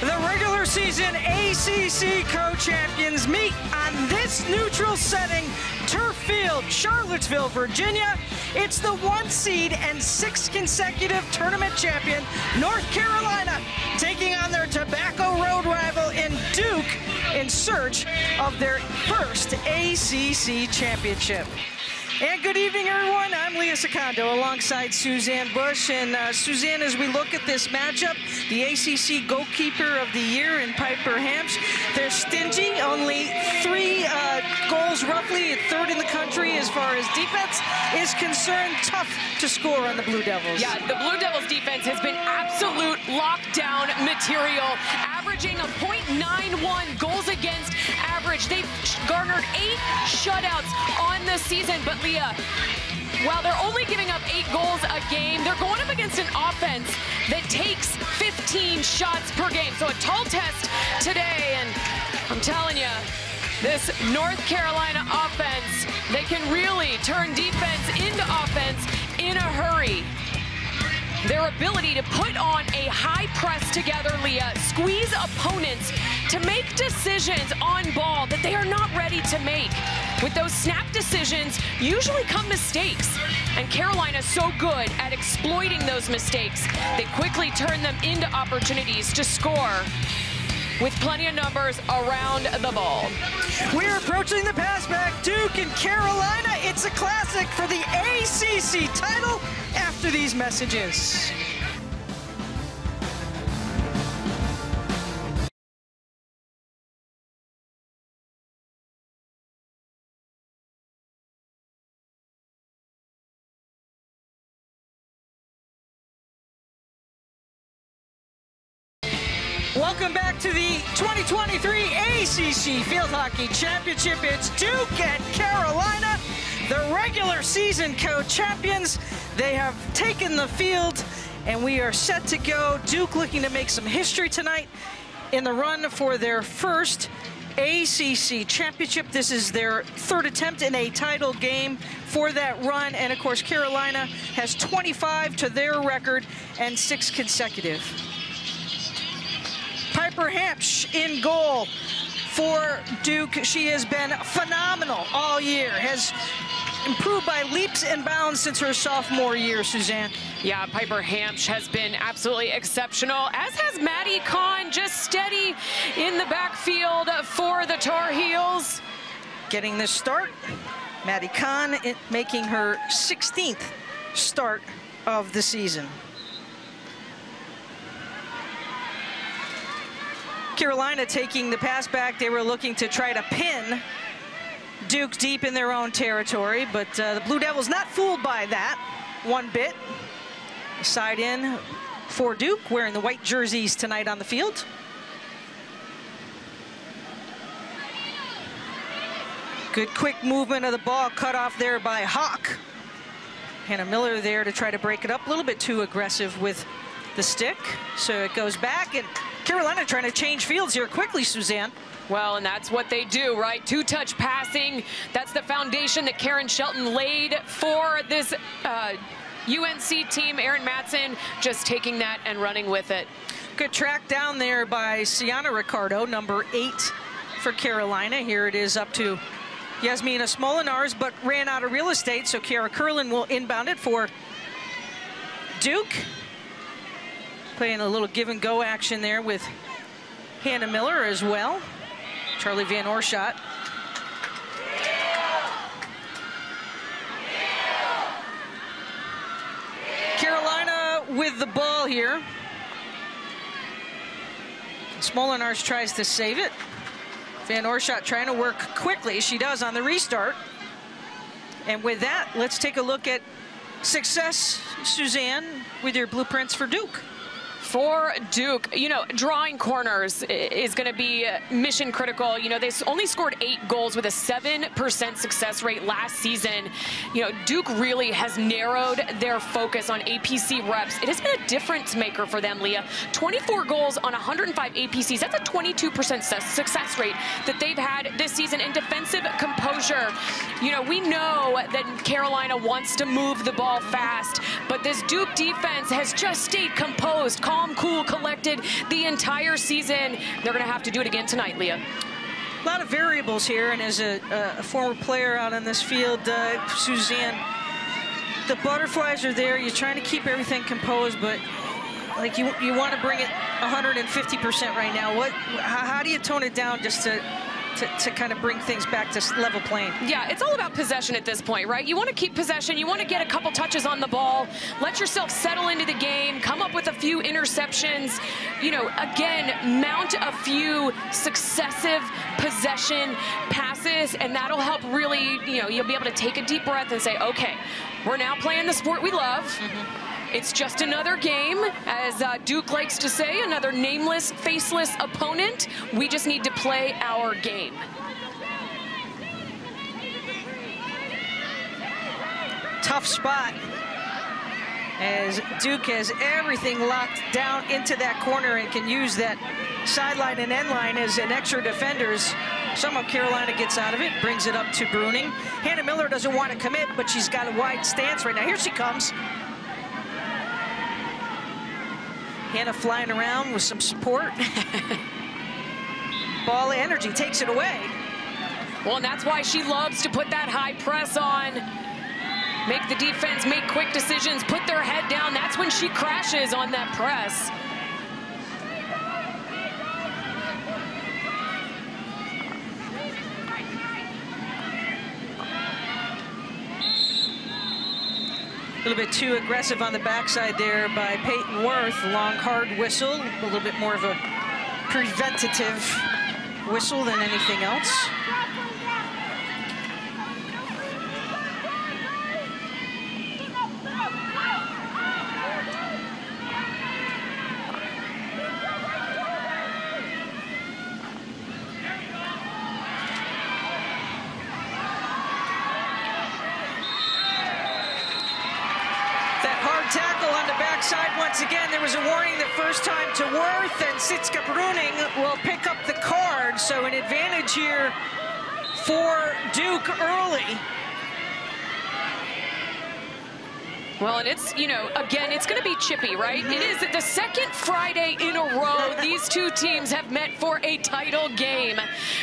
The regular season ACC co-champions meet on this neutral setting, turf field, Charlottesville, Virginia. It's the 1 seed and 6th consecutive tournament champion, North Carolina, taking on their Tobacco Road rival in Duke in search of their first ACC championship. And good evening, everyone. I'm Leah Secondo alongside Suzanne Bush. And Suzanne, as we look at this matchup, the ACC goalkeeper of the year in Piper Hampshire, they're stingy, only 3 goals roughly, a third in the country as far as defense is concerned. Tough to score on the Blue Devils. Yeah, the Blue Devils defense has been absolute lockdown material, averaging a .91 goals against average. They've garnered 8 shutouts on the season, but while they're only giving up 8 goals a game, they're going up against an offense that takes 15 shots per game. So a tall test today, and I'm telling you, this North Carolina offense, they can really turn defense into offense in a hurry. Their ability to put on a high press together, Leah, squeeze opponents to make decisions on ball that they are not ready to make. With those snap decisions usually come mistakes, and Carolina's so good at exploiting those mistakes. They quickly turn them into opportunities to score with plenty of numbers around the ball. We're approaching the pass back. Duke and Carolina, it's a classic for the ACC title after these messages. Welcome back to the 2023 ACC Field Hockey Championship. It's Duke and Carolina, the regular season co-champions. They have taken the field, and we are set to go. Duke looking to make some history tonight in the run for their first ACC championship. This is their third attempt in a title game for that run, and of course Carolina has 25 to their record and 6 consecutive. Piper Hampshire in goal for Duke. She has been phenomenal all year, has improved by leaps and bounds since her sophomore year, Suzanne. Yeah, Piper Hampshire has been absolutely exceptional, as has Maddie Kahn, just steady in the backfield for the Tar Heels. Getting this start, Maddie Kahn making her 16th start of the season. Carolina taking the pass back. They were looking to try to pin Duke deep in their own territory, but the Blue Devils not fooled by that one bit. Side in for Duke, wearing the white jerseys tonight on the field. Good quick movement of the ball, cut off there by Hawk. Hannah Miller there to try to break it up, a little bit too aggressive with the stick, so it goes back, and Carolina trying to change fields here quickly, Suzanne. Well, and that's what they do, right? Two-touch passing. That's the foundation that Karen Shelton laid for this UNC team. Erin Matson just taking that and running with it. Good track down there by Sianna Ricardo, number 8 for Carolina. Here it is up to Yasmina Smolinars, but ran out of real estate, so Ciara Curlin will inbound it for Duke. Playing a little give and go action there with Hannah Miller as well. Charlie Van Orschott. Carolina with the ball here. Smolinars tries to save it. Van Orschott trying to work quickly. She does on the restart. And with that, let's take a look at success, Suzanne, with your blueprints for Duke. For Duke, you know, drawing corners is going to be mission critical. You know, they only scored 8 goals with a 7% success rate last season. You know, Duke really has narrowed their focus on APC reps. It has been a difference maker for them, Leah. 24 goals on 105 APCs. That's a 22% success rate that they've had this season. And defensive composure. You know, we know that Carolina wants to move the ball fast, but this Duke defense has just stayed composed, calm, calm, cool, collected the entire season. They're going to have to do it again tonight, Leah. A lot of variables here, and as a former player out on this field, Suzanne, the butterflies are there. You're trying to keep everything composed, but like you want to bring it 150% right now. How do you tone it down just to kind of bring things back to level playing? Yeah, it's all about possession at this point, right? You want to keep possession. You want to get a couple touches on the ball. Let yourself settle into the game. Come up with a few interceptions. You know, again, mount a few successive possession passes, and that'll help really, you know, you'll be able to take a deep breath and say, okay, we're now playing the sport we love. Mm-hmm. It's just another game, as Duke likes to say, another nameless, faceless opponent. We just need to play our game. Tough spot, as Duke has everything locked down into that corner and can use that sideline and end line as an extra defenders. Somehow Carolina gets out of it, brings it up to Bruning. Hannah Miller doesn't want to commit, but she's got a wide stance right now. Here she comes. Hannah flying around with some support. Ball of energy takes it away. Well, and that's why she loves to put that high press on. Make the defense make quick decisions, put their head down. That's when she crashes on that press. A little bit too aggressive on the backside there by Peyton Wirth. Long, hard whistle. A little bit more of a preventative whistle than anything else. Sitzke Bruning will pick up the card, so an advantage here for Duke early. Well, and it's, you know, again, it's going to be chippy, right? It is the second Friday in a row these two teams have met for a title game.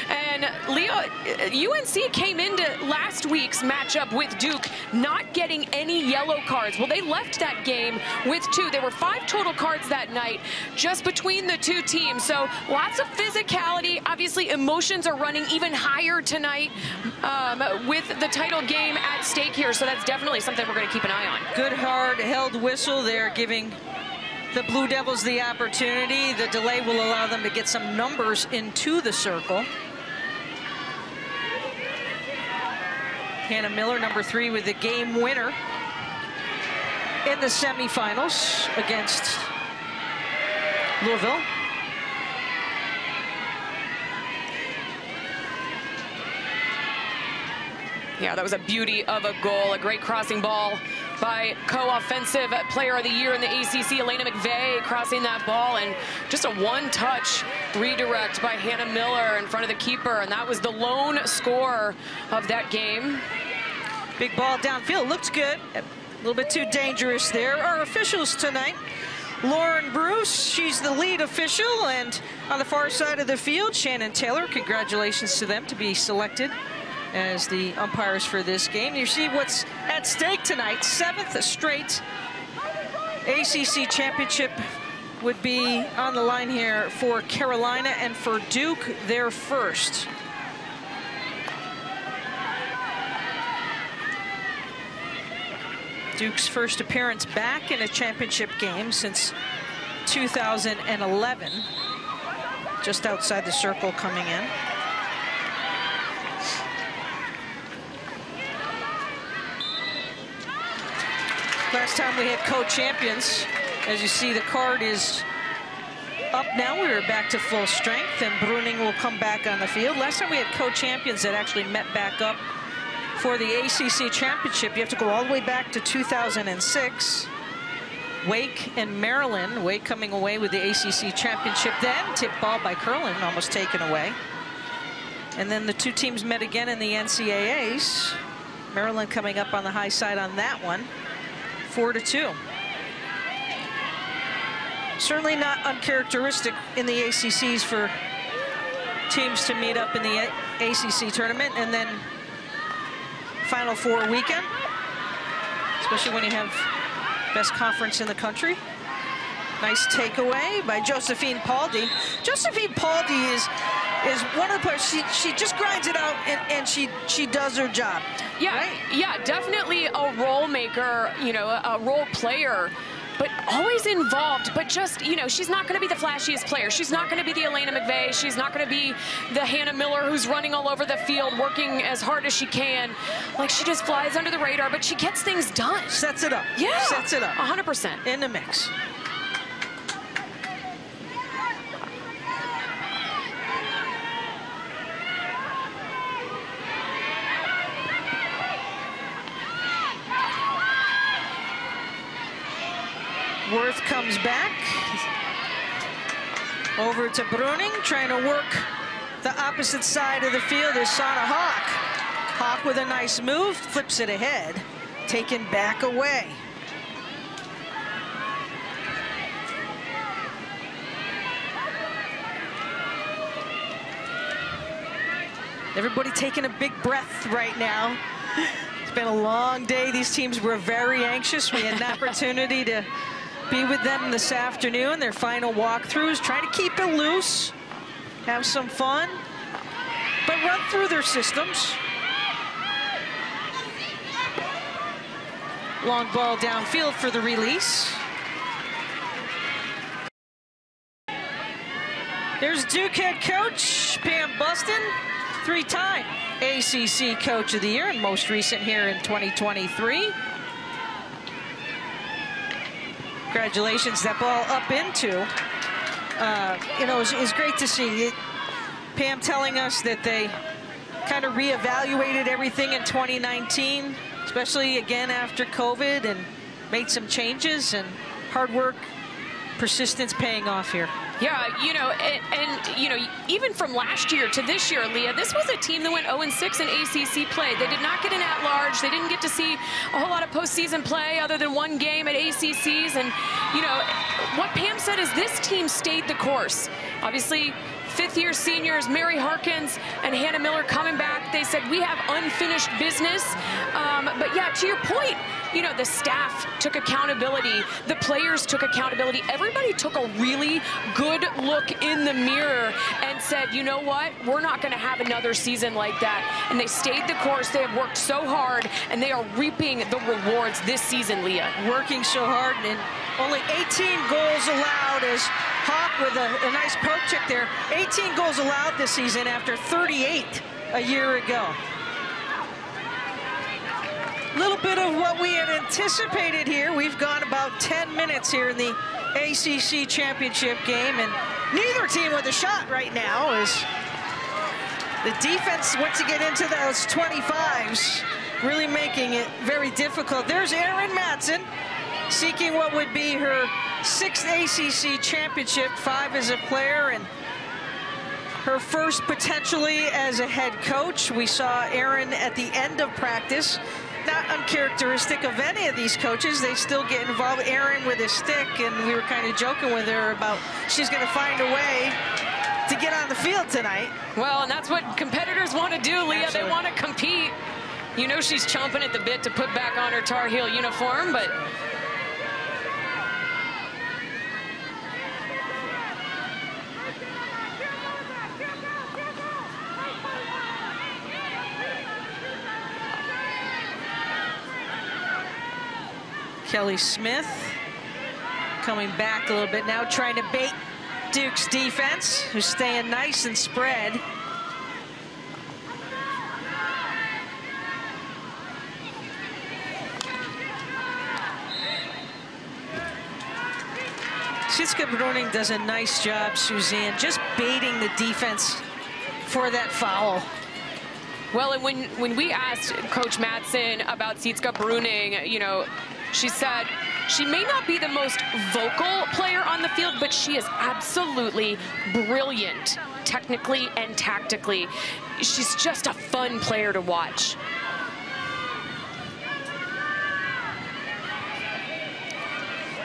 And Leah, UNC came into last week's matchup with Duke not getting any yellow cards. Well, they left that game with two. There were 5 total cards that night just between the two teams. So lots of physicality. Obviously, emotions are running even higher tonight with the title game at stake here. So that's definitely something we're going to keep an eye on. Good hard held whistle there, giving the Blue Devils the opportunity. The delay will allow them to get some numbers into the circle. Hannah Miller, number 3, with the game winner in the semifinals against Louisville. Yeah, that was a beauty of a goal, a great crossing ball by co-offensive player of the year in the ACC, Elena McVeigh, crossing that ball, and just a one-touch redirect by Hannah Miller in front of the keeper, and that was the lone score of that game. Big ball downfield, looks good. A little bit too dangerous there. Our officials tonight, Lauren Bruce, she's the lead official, and on the far side of the field, Shannon Taylor. Congratulations to them to be selected as the umpires for this game. You see what's at stake tonight. 7th straight ACC championship would be on the line here for Carolina, and for Duke, their first. Duke's first appearance back in a championship game since 2011. Just outside the circle coming in. Last time we had co-champions. As you see, the card is up now. We are back to full strength, and Bruning will come back on the field. Last time we had co-champions that actually met back up for the ACC championship. You have to go all the way back to 2006. Wake and Maryland. Wake coming away with the ACC championship then. Tip ball by Curlin, almost taken away. And then the two teams met again in the NCAAs. Maryland coming up on the high side on that one. 4-2. Certainly not uncharacteristic in the ACCs for teams to meet up in the ACC tournament and then Final Four weekend, especially when you have best conference in the country. Nice takeaway by Josephine Pauldi. Josephine Pauldi is one of the players, she just grinds it out and she does her job. Yeah, right? Yeah, definitely a role maker, you know, a role player, but always involved, but just, you know, she's not gonna be the flashiest player. She's not gonna be the Elena McVeigh. She's not gonna be the Hannah Miller who's running all over the field, working as hard as she can. Like, she just flies under the radar, but she gets things done. Sets it up. Yeah. Sets it up. 100%. In the mix. Wirth comes back over to Bruning, trying to work the opposite side of the field is Sauna Hawk. Hawk with a nice move, flips it ahead, taken back away. Everybody taking a big breath right now. It's been a long day. These teams were very anxious. We had an opportunity to be with them this afternoon, their final walkthroughs, trying to keep it loose, have some fun, but run through their systems. Long ball downfield for the release. There's Duke head coach Pam Bustin, three-time ACC Coach of the Year and most recent here in 2023. Congratulations, that ball up into, you know, it's great to see. Pam telling us that they kind of reevaluated everything in 2019, especially again after COVID, and made some changes, and hard work, persistence paying off here. Yeah, you know, and you know, even from last year to this year, Leah, this was a team that went 0-6 in ACC play. They did not get an at-large. They didn't get to see a whole lot of postseason play other than one game at ACCs. And, you know, what Pam said is this team stayed the course. Obviously, fifth-year seniors, Mary Harkins and Hannah Miller coming back. They said, we have unfinished business. But yeah, to your point, you know, the staff took accountability. The players took accountability. Everybody took a really good look in the mirror and said, you know what? We're not going to have another season like that. And they stayed the course. They have worked so hard, and they are reaping the rewards this season, Leah. Working so hard, and only 18 goals allowed as Hawk with a nice poke check there. 18 goals allowed this season after 38 a year ago. A little bit of what we had anticipated here. We've gone about 10 minutes here in the ACC championship game, and neither team with a shot right now as the defense, once you get into those 25s, really making it very difficult. There's Erin Matson seeking what would be her 6th ACC championship, 5 as a player, and her first potentially as a head coach. We saw Erin at the end of practice. Not uncharacteristic of any of these coaches. They still get involved. Erin with a stick, and we were kind of joking with her about she's going to find a way to get on the field tonight. Well, and that's what competitors want to do, Leah. Absolutely. They want to compete. You know she's chomping at the bit to put back on her Tar Heel uniform, but... Kelly Smith coming back a little bit now, trying to bait Duke's defense, who's staying nice and spread. Sitzke Bruning does a nice job, Suzanne, just baiting the defense for that foul. Well, and when we asked Coach Matson about Sitzke Bruning, you know, she said she may not be the most vocal player on the field, but she is absolutely brilliant technically and tactically. She's just a fun player to watch.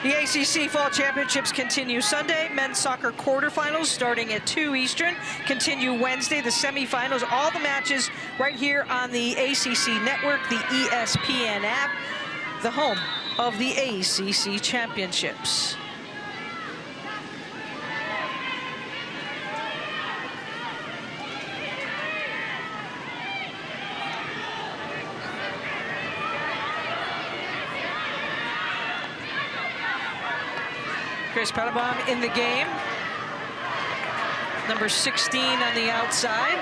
The ACC Fall Championships continue Sunday. Men's soccer quarterfinals starting at 2 Eastern. Continue Wednesday, the semifinals. All the matches right here on the ACC Network, the ESPN app, the home of the ACC Championships. Chris Padabon in the game. Number 16 on the outside.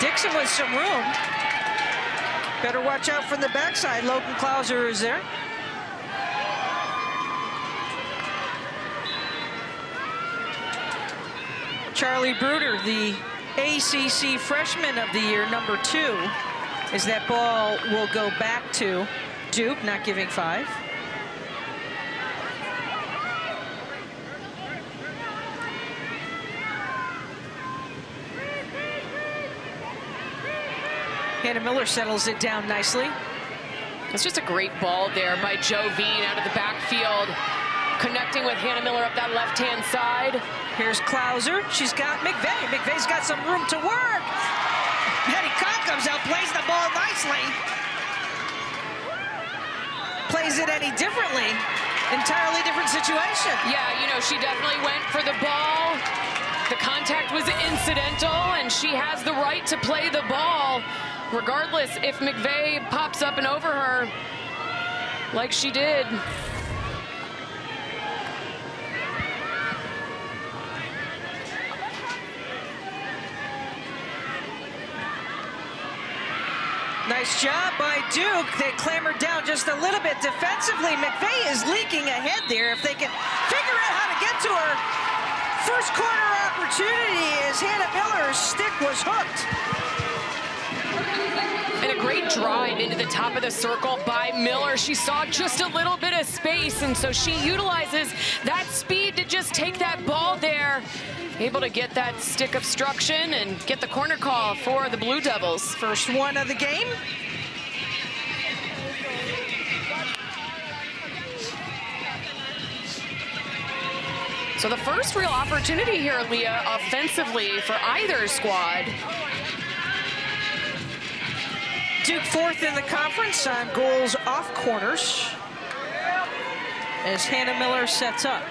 Dixon with some room. Better watch out from the backside. Logan Clauser is there. Charly Bruder, the ACC Freshman of the Year, number 2, as that ball will go back to Duke, not giving 5. Hannah Miller settles it down nicely. It's just a great ball there by Jovine out of the backfield, connecting with Hannah Miller up that left-hand side. Here's Clauser. She's got McVeigh. McVeigh's got some room to work. Maddie Kahn comes out, plays the ball nicely. Plays it any differently. Entirely different situation. Yeah, you know, she definitely went for the ball. The contact was incidental, and she has the right to play the ball, regardless if McVeigh pops up and over her like she did. Nice job by Duke. They clambered down just a little bit defensively. McVeigh is leaking ahead there. If they can figure out how to get to her, first corner opportunity as Hannah Miller's stick was hooked. And a great drive into the top of the circle by Miller. She saw just a little bit of space, and so she utilizes that speed to just take that ball there. Able to get that stick obstruction and get the corner call for the Blue Devils. First one of the game. So the first real opportunity here, Leah, offensively for either squad. Duke 4th in the conference on goals off corners as Hannah Miller sets up.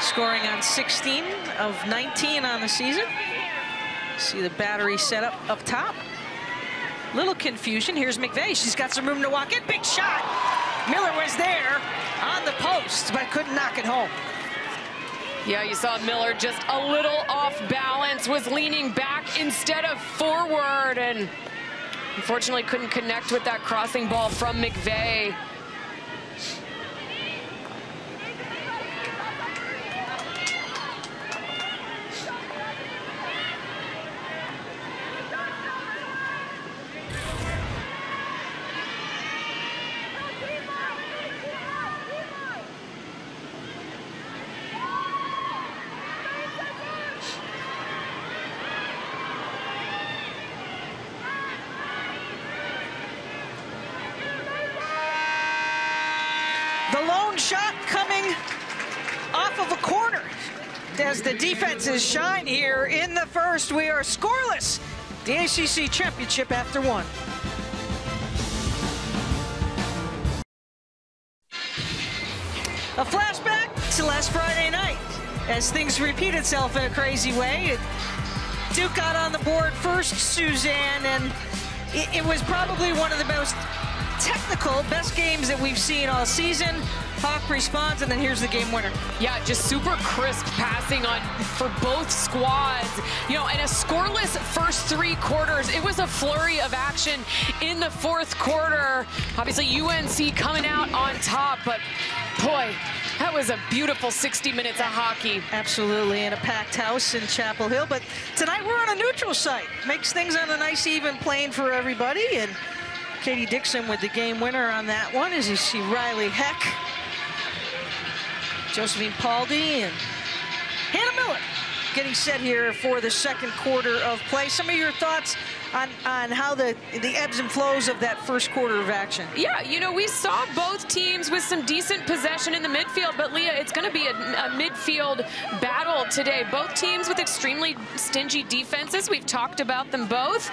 Scoring on 16 of 19 on the season. See the battery set up top. Little confusion. Here's McVeigh. She's got some room to walk in. Big shot. Miller was there on the post, but couldn't knock it home. Yeah, you saw Miller just a little off balance, was leaning back instead of forward, and unfortunately couldn't connect with that crossing ball from McVeigh. As the defenses shine here in the first, we are scoreless. The ACC Championship after one. A flashback to last Friday night as things repeat itself in a crazy way. Duke got on the board first, Suzanne, and it was probably one of the most technical, best games that we've seen all season. Hawk responds, and then here's the game winner. Yeah, just super crisp passing on for both squads. You know, and a scoreless first 3 quarters. It was a flurry of action in the 4th quarter. Obviously, UNC coming out on top, but boy, that was a beautiful 60 minutes of hockey. Absolutely, in a packed house in Chapel Hill. But tonight, we're on a neutral site. Makes things on a nice, even plane for everybody. And Katie Dixon with the game winner on that one, as you see Ryleigh Heck, Josephine Pauldi, and Hannah Miller getting set here for the 2nd quarter of play. Some of your thoughts on how the ebbs and flows of that first quarter of action. Yeah, you know, we saw both teams with some decent possession in the midfield, but Leah, it's going to be a midfield battle today. Both teams with extremely stingy defenses. We've talked about them both,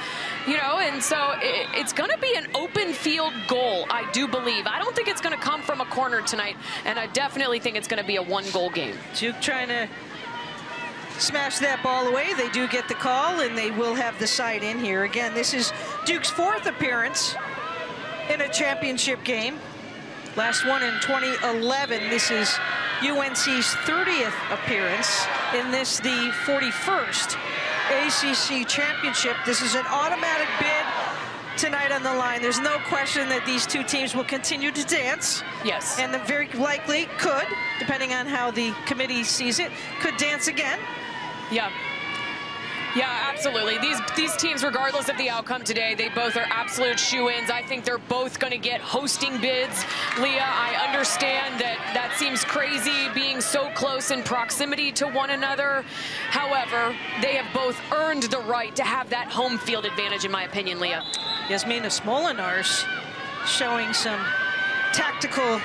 you know, and so it's going to be an open field goal, I do believe. I don't think it's going to come from a corner tonight, and I definitely think it's going to be a one-goal game. Duke trying to smash that ball away. They do get the call, and they will have the side in here. Again, this is Duke's fourth appearance in a championship game. Last one in 2011. This is UNC's 30th appearance in this, the 41st ACC championship. This is an automatic bid tonight on the line. There's no question that these two teams will continue to dance. Yes. And they very likely could, depending on how the committee sees it, could dance again. Yeah. Yeah, absolutely. These teams, regardless of the outcome today, they both are absolute shoo-ins. I think they're both going to get hosting bids. Leah, I understand that seems crazy, being so close in proximity to one another. However, they have both earned the right to have that home field advantage, in my opinion, Leah. Yasmina Smolinars showing some tactical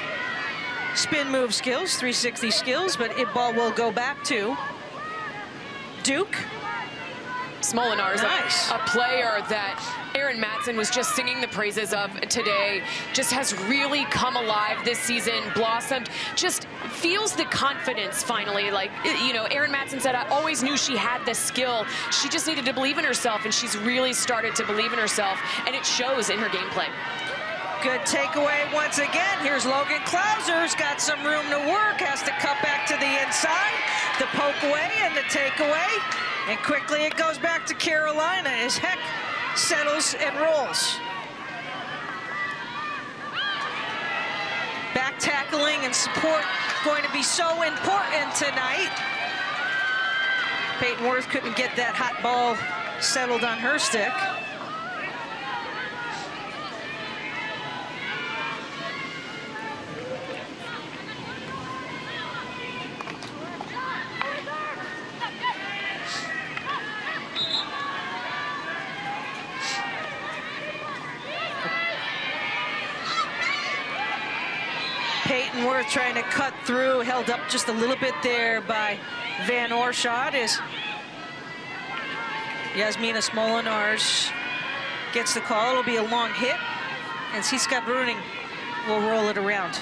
spin move skills, 360 skills, but it ball will go back to Duke. Smolinars, nice. A player that Erin Matson was just singing the praises of today, just has really come alive this season, blossomed, just feels the confidence finally. Like, you know, Erin Matson said, I always knew she had the skill. She just needed to believe in herself, and she's really started to believe in herself, and it shows in her gameplay. Good takeaway once again. Here's Logan Clauser's got some room to work, has to cut back to the inside, the poke away and the takeaway. And quickly it goes back to Carolina as Heck settles and rolls. Back tackling and support going to be so important tonight. Peyton Wirth couldn't get that hot ball settled on her stick. Peyton Wirth trying to cut through, held up just a little bit there by Van Orschott as Yasmina Smolinars gets the call. It'll be a long hit, and Sitzke Bruning will roll it around.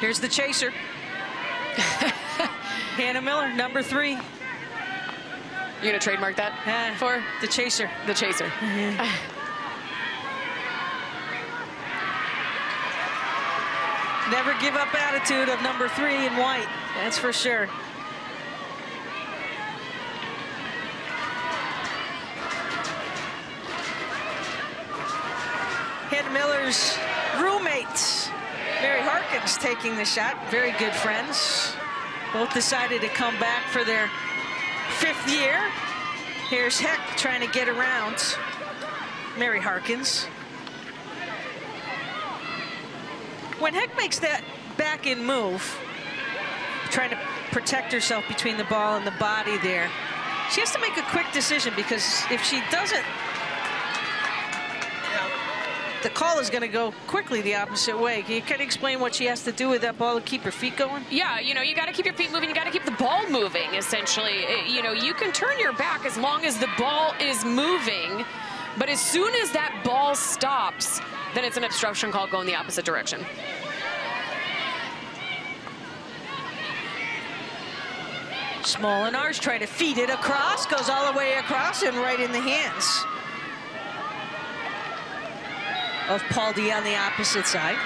Here's the chaser. Hannah Miller, number 3. You're going to trademark that for? The chaser. The chaser. Mm-hmm. Never give up attitude of number 3 in white. That's for sure. Hannah Miller's roommates, Mary Harkins, taking the shot. Very good friends. Both decided to come back for their 5th year. Here's Heck trying to get around Mary Harkins. When Heck makes that back in move, trying to protect herself between the ball and the body there, she has to make a quick decision, because if she doesn't, the call is going to go quickly the opposite way. Can you kind of explain what she has to do with that ball to keep her feet going? Yeah, you know, you got to keep your feet moving. You got to keep the ball moving, essentially. You know, you can turn your back as long as the ball is moving, but as soon as that ball stops, then it's an obstruction call going the opposite direction. Smolinars try to feed it across, goes all the way across and right in the hands of Pauldi on the opposite side.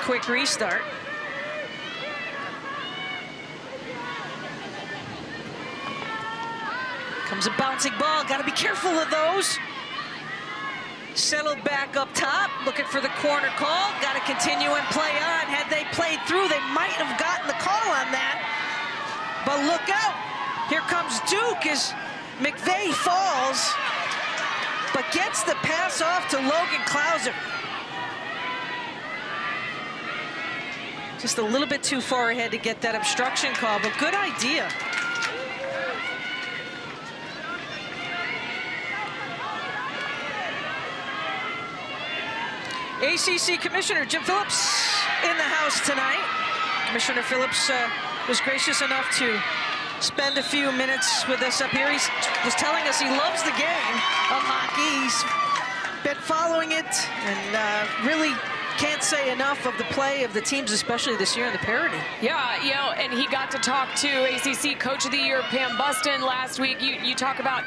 Quick restart. Comes a bouncing ball. Got to be careful of those. Settled back up top, looking for the corner call. Got to continue and play on. Had they played through, they might have gotten the call on that. But look out. Here comes Duke as McVeigh falls, but gets the pass off to Logan Clauser. Just a little bit too far ahead to get that obstruction call, but good idea. ACC Commissioner Jim Phillips in the house tonight. Commissioner Phillips was gracious enough to spend a few minutes with us up here. He was telling us he loves the game of hockey. He's been following it and really can't say enough of the play of the teams, especially this year in the parity. Yeah, you know, and he got to talk to ACC Coach of the Year Pam Bustin last week. You talk about,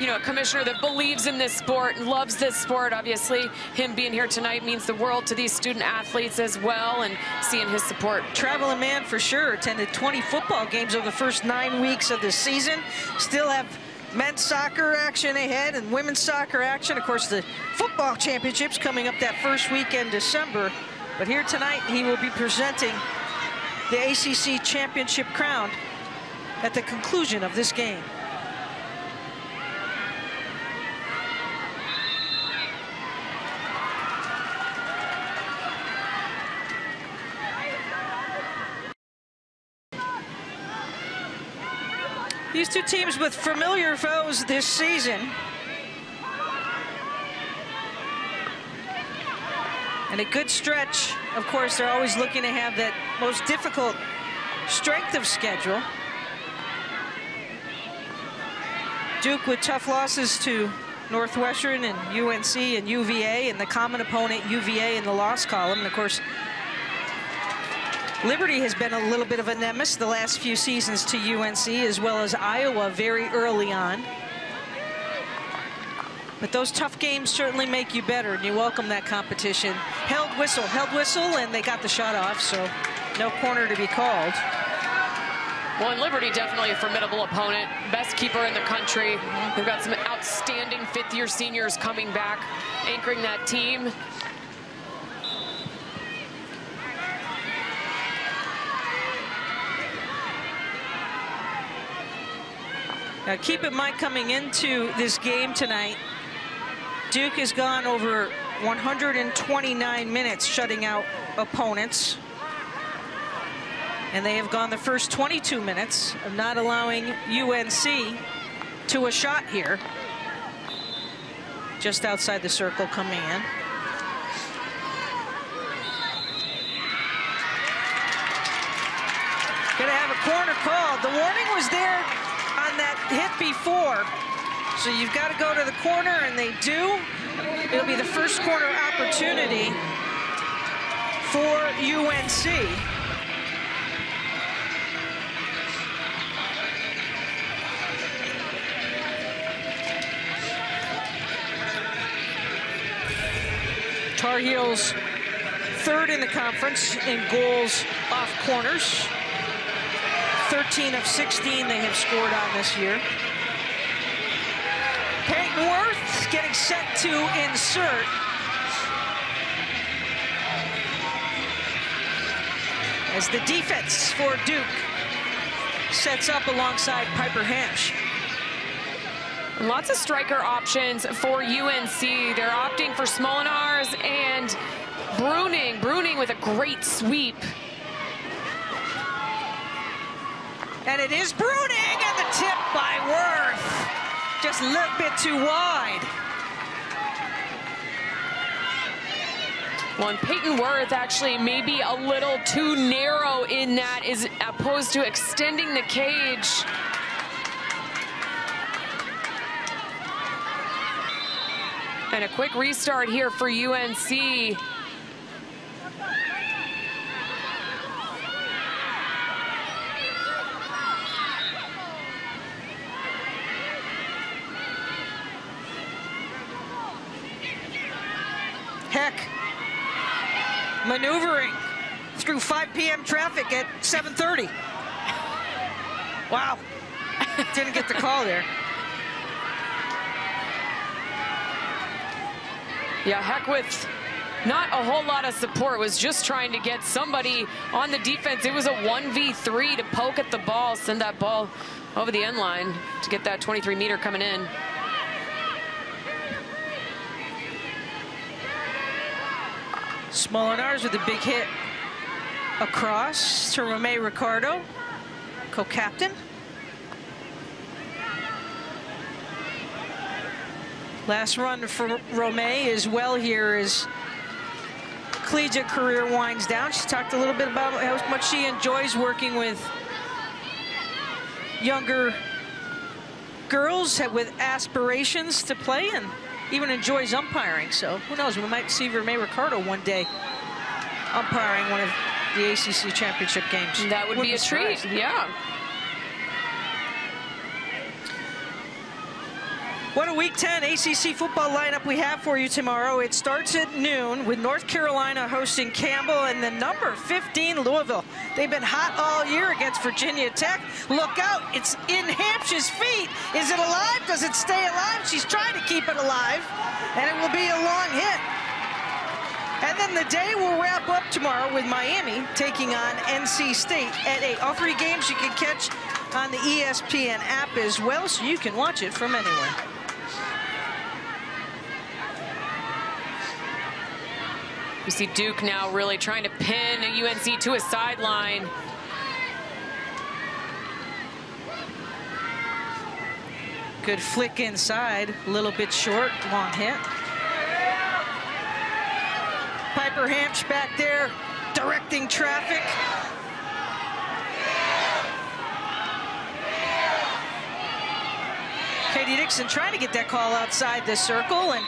you know, a commissioner that believes in this sport and loves this sport. Obviously, him being here tonight means the world to these student athletes as well, and seeing his support. Traveling man for sure. Attended 20 football games over the first 9 weeks of the season. Still have men's soccer action ahead and women's soccer action. Of course, the football championships coming up that first weekend, December. But here tonight, he will be presenting the ACC championship crown at the conclusion of this game. These two teams with familiar foes this season. And a good stretch. Of course, they're always looking to have that most difficult strength of schedule. Duke with tough losses to Northwestern and UNC and UVA, and the common opponent UVA in the loss column. And of course, Liberty has been a little bit of a nemesis the last few seasons to UNC, as well as Iowa very early on. But those tough games certainly make you better, and you welcome that competition. Held whistle, and they got the shot off, so no corner to be called. Well, and Liberty definitely a formidable opponent, best keeper in the country. They've got some outstanding fifth-year seniors coming back, anchoring that team. Now keep in mind, coming into this game tonight, Duke has gone over 129 minutes shutting out opponents. And they have gone the first 22 minutes of not allowing UNC to a shot here. Just outside the circle coming in. Gonna have a corner called. The warning was there on that hit before, so you've got to go to the corner, and they do. It'll be the first corner opportunity for UNC. Tar Heels third in the conference in goals off corners. 13 of 16 they have scored on this year. Peyton Wirth getting set to insert. As the defense for Duke sets up alongside Piper Hampshire. Lots of striker options for UNC. They're opting for Smolinars and Bruning. Bruning with a great sweep. And it is Bruning, and the tip by Wirth. Just a little bit too wide. Well, and Peyton Wirth actually maybe a little too narrow in that, as opposed to extending the cage. And a quick restart here for UNC. Heck maneuvering through 5 p.m. traffic at 7:30. Wow, didn't get the call there. Yeah, Heck with not a whole lot of support, was just trying to get somebody on the defense. It was a 1v3 to poke at the ball, send that ball over the end line to get that 23-meter coming in. Smolinars with a big hit across to Romea Ricardo, co-captain. Last run for Romea as well here as collegiate career winds down. She talked a little bit about how much she enjoys working with younger girls with aspirations to play and even enjoys umpiring. So who knows, we might see Romea Ricardo one day umpiring one of the ACC championship games. And that would be a treat, yeah. What a Week 10 ACC football lineup we have for you tomorrow. It starts at noon with North Carolina hosting Campbell and the number 15 Louisville. They've been hot all year against Virginia Tech. Look out, it's in Hampshire's feet. Is it alive? Does it stay alive? She's trying to keep it alive, and it will be a long hit. And then the day will wrap up tomorrow with Miami taking on NC State at 8. All three games you can catch on the ESPN app as well, so you can watch it from anywhere. You see Duke now really trying to pin UNC to a sideline. Good flick inside, a little bit short, long hit. Piper Hampshire back there, directing traffic. Katie Dixon trying to get that call outside the circle, and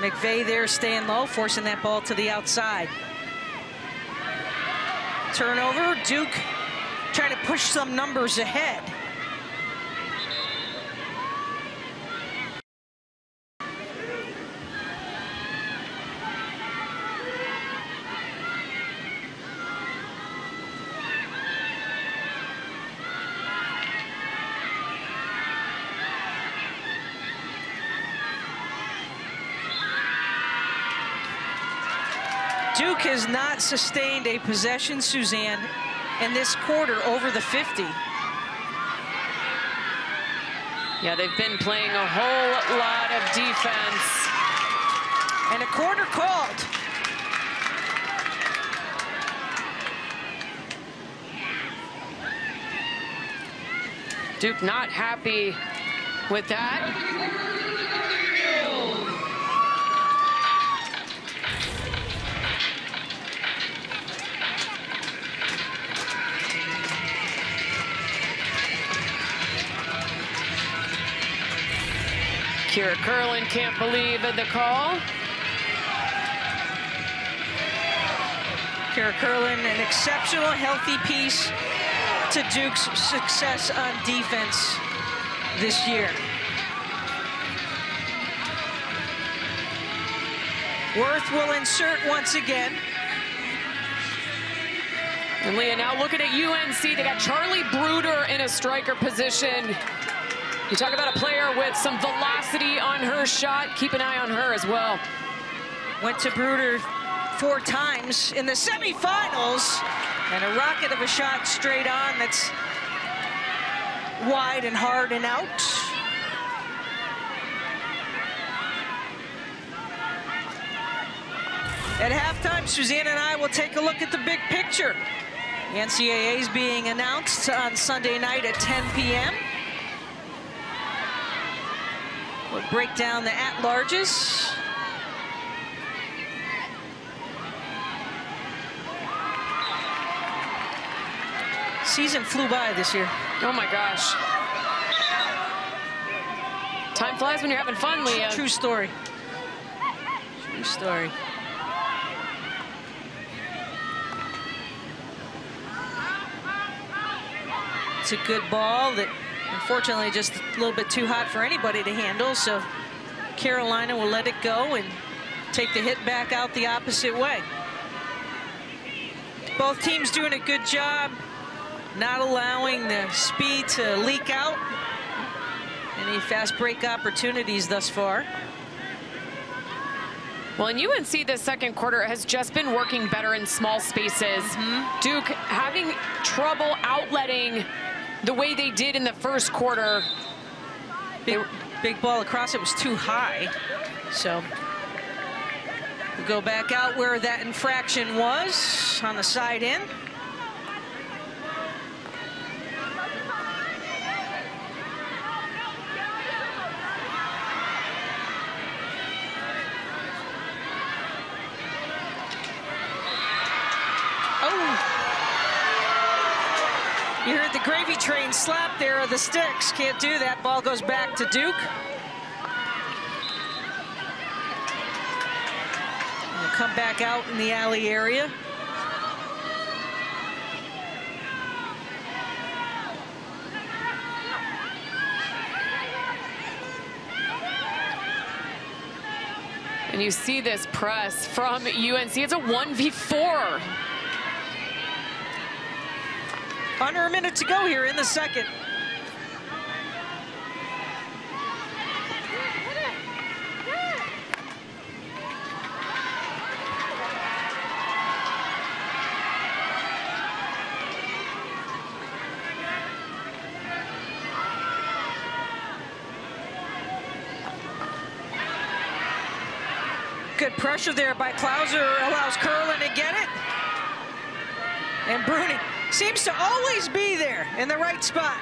McVeigh there staying low, forcing that ball to the outside. Turnover, Duke trying to push some numbers ahead. Duke has not sustained a possession, Suzanne, in this quarter over the 50. Yeah, they've been playing a whole lot of defense. And a quarter called. Duke not happy with that. Ciara Curlin can't believe the call. Ciara Curlin, an exceptional, healthy piece to Duke's success on defense this year. Wirth will insert once again. And Leah now looking at UNC. They got Charly Bruder in a striker position. You talk about a player with some velocity on her shot. Keep an eye on her as well. Went to Bruder 4 times in the semifinals, and a rocket of a shot straight on that's wide and hard and out. At halftime, Suzanne and I will take a look at the big picture. The NCAA is being announced on Sunday night at 10 p.m. We'll break down the at-larges. Season flew by this year. Oh my gosh. Time flies when you're having fun, Leah. True story. True story. It's a good ball that unfortunately, just a little bit too hot for anybody to handle, so Carolina will let it go and take the hit back out the opposite way. Both teams doing a good job, not allowing the speed to leak out. Any fast break opportunities thus far. Well, and UNC this second quarter has just been working better in small spaces. Mm-hmm. Duke having trouble outletting the way they did in the first quarter. Big ball across, it was too high. So we'll go back out where that infraction was on the side in. You heard the gravy train slap there of the sticks. Can't do that. Ball goes back to Duke. We'll come back out in the alley area. And you see this press from UNC. It's a 1v4. Under a minute to go here in the second. Good pressure there by Clauser, allows Curlin to get it. And Bruning seems to always be there in the right spot.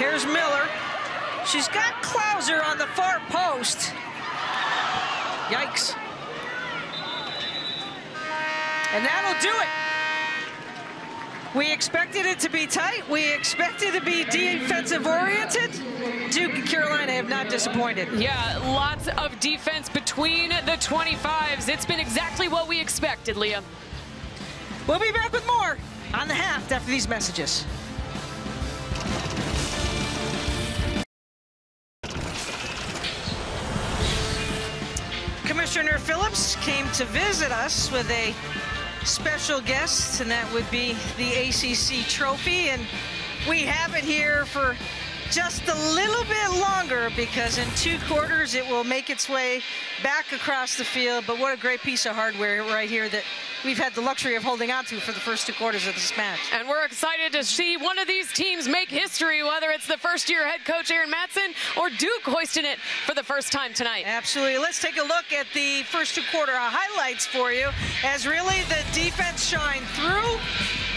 Here's Miller. She's got Clauser on the far post. Yikes. And that'll do it. We expected it to be tight. We expected it to be defensive-oriented. Duke and Carolina have not disappointed. Yeah, lots of defense between the 25s. It's been exactly what we expected, Leah. We'll be back with more on the half after these messages. Commissioner Phillips came to visit us with a special guests, and that would be the ACC trophy, and we have it here for just a little bit longer because in two quarters it will make its way back across the field. But what a great piece of hardware right here that we've had the luxury of holding on to for the first two quarters of this match. And we're excited to see one of these teams make history, whether it's the first-year head coach Erin Matson or Duke hoisting it for the first time tonight. Absolutely. Let's take a look at the first two-quarter highlights for you, as really the defense shined through.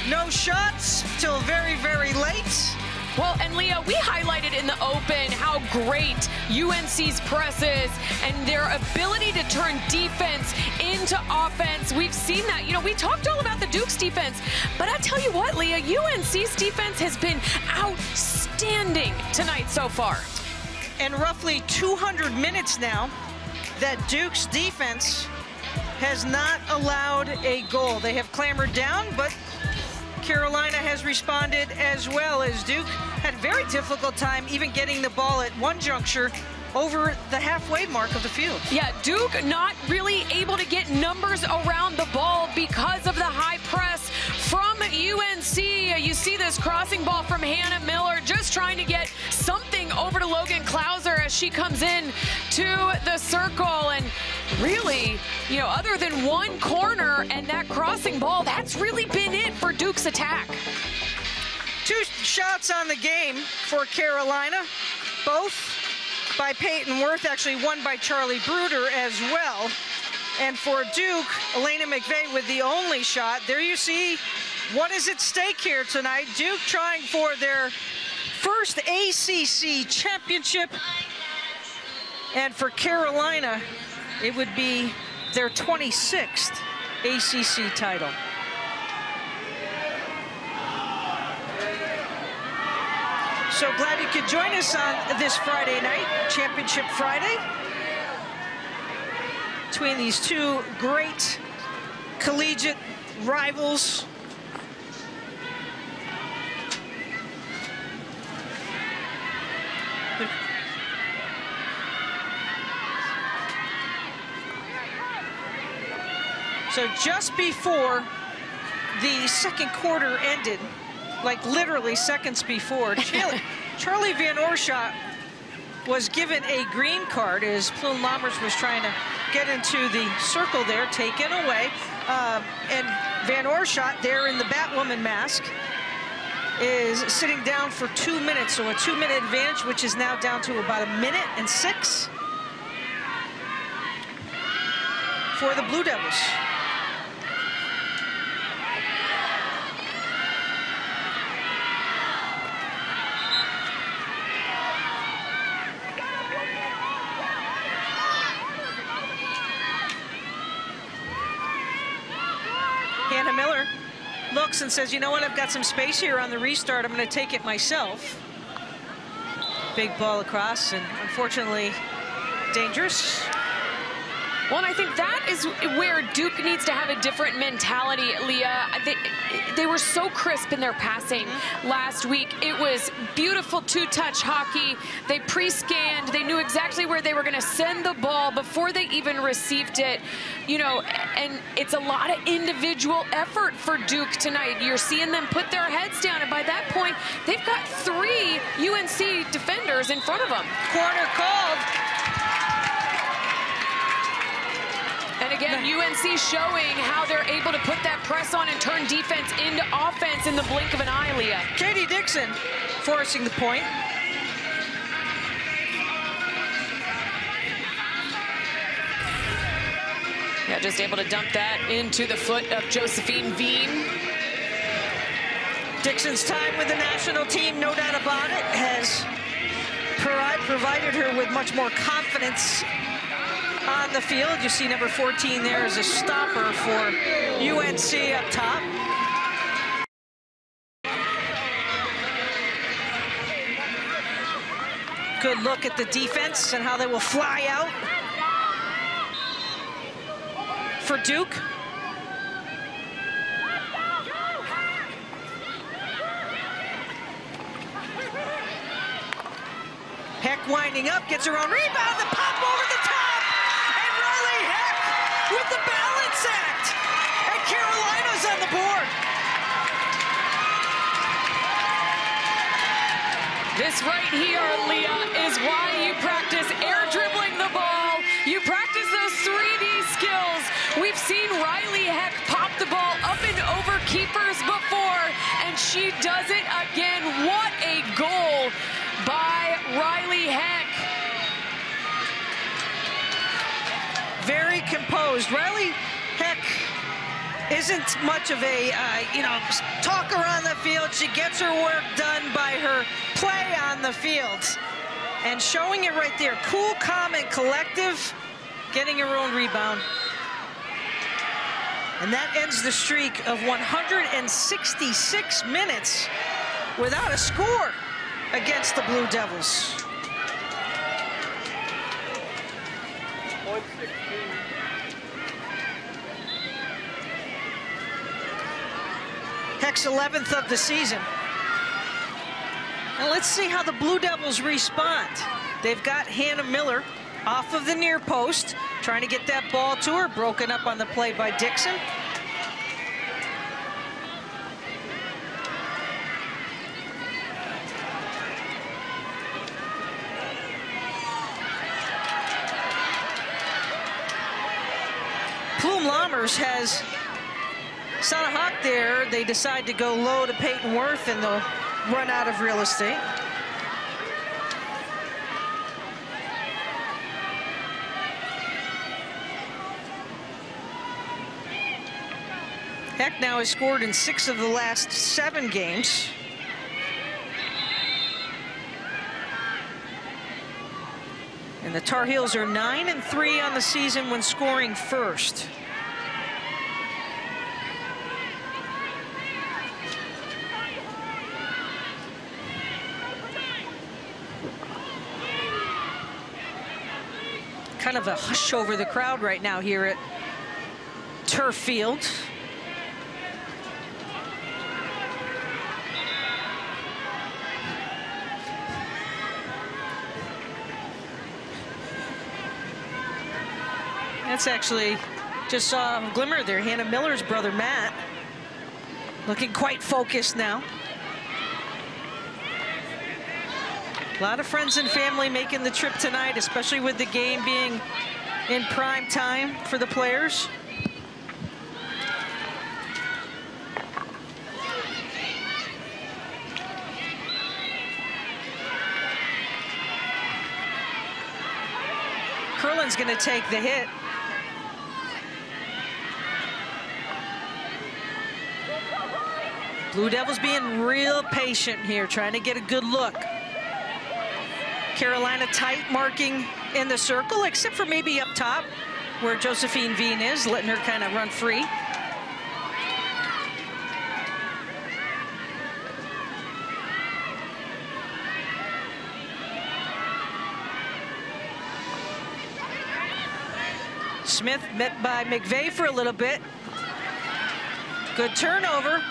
No shots till very, very late. Well, and Leah, we highlighted in the open how great UNC's press is and their ability to turn defense into offense. We've seen that. You know, we talked all about the Duke's defense, but I tell you what, Leah, UNC's defense has been outstanding tonight so far. And roughly 200 minutes now that Duke's defense has not allowed a goal. They have clambered down, but Carolina has responded as well, as Duke had a very difficult time even getting the ball at one juncture over the halfway mark of the field. Yeah, Duke not really able to get numbers around the ball because of the high press from UNC. You see this crossing ball from Hannah Miller just trying to get something over to Logan Clauser as she comes in to the circle. And really, you know, other than one corner and that crossing ball, that's really been it for Duke's attack. Two shots on the game for Carolina, both by Peyton Wirth, actually one by Charly Bruder as well. And for Duke, Elena McVeigh with the only shot. There you see what is at stake here tonight. Duke trying for their first ACC championship. And for Carolina, it would be their 26th ACC title. So glad you could join us on this Friday night, Championship Friday, between these two great collegiate rivals. So just before the second quarter ended, like literally seconds before, Charlie Van Orschott was given a green card as Plume Lommers was trying to get into the circle there, taken away. And Van Orschott there in the Batwoman mask is sitting down for 2 minutes, so a 2 minute advantage, which is now down to about 1:06 for the Blue Devils. Hannah Miller looks and says, you know what, I've got some space here on the restart. I'm going to take it myself. Big ball across and unfortunately dangerous. Well, and I think that is where Duke needs to have a different mentality, Leah. They were so crisp in their passing last week. It was beautiful two-touch hockey. They pre-scanned. They knew exactly where they were going to send the ball before they even received it. You know, and it's a lot of individual effort for Duke tonight. You're seeing them put their heads down, and by that point, they've got three UNC defenders in front of them. Corner called. And again, UNC showing how they're able to put that press on and turn defense into offense in the blink of an eye, Leah. Katie Dixon forcing the point. Yeah, just able to dump that into the foot of Josephine Veen. Dixon's time with the national team, no doubt about it, has provided her with much more confidence on the field. You see number 14 there is a stopper for UNC up top. Good look at the defense and how they will fly out for Duke. Heck winding up, gets her own rebound, the pop over the top. With the balance act, and Carolina's on the board. This right here, Leah, is why you practice air dribbling the ball. You practice those 3D skills. We've seen Ryleigh Heck pop the ball up and over keepers before, and she does it again. What a goal by Ryleigh Heck. Very composed. Ryleigh Heck isn't much of a, talker on the field. She gets her work done by her play on the field. And showing it right there. Cool, calm, and collective. Getting her own rebound. And that ends the streak of 166 minutes without a score against the Blue Devils. Heck's 11th of the season. Now let's see how the Blue Devils respond. They've got Hannah Miller off of the near post, trying to get that ball to her, broken up on the play by Dixon. Plume Lommers has Sauna Hawk there. They decide to go low to Peyton Wirth, and they'll run out of real estate. Heck now has scored in 6 of the last 7 games. And the Tar Heels are 9-3 on the season when scoring first. Kind of a hush over the crowd right now here at Turf Field. That's actually, just saw a glimmer there. Hannah Miller's brother, Matt, looking quite focused now. A lot of friends and family making the trip tonight, especially with the game being in prime time for the players. Curlin's gonna take the hit. Blue Devils being real patient here, trying to get a good look. Carolina tight marking in the circle, except for maybe up top, where Josephine Veen is, letting her kind of run free. Smith met by McVeigh for a little bit. Good turnover.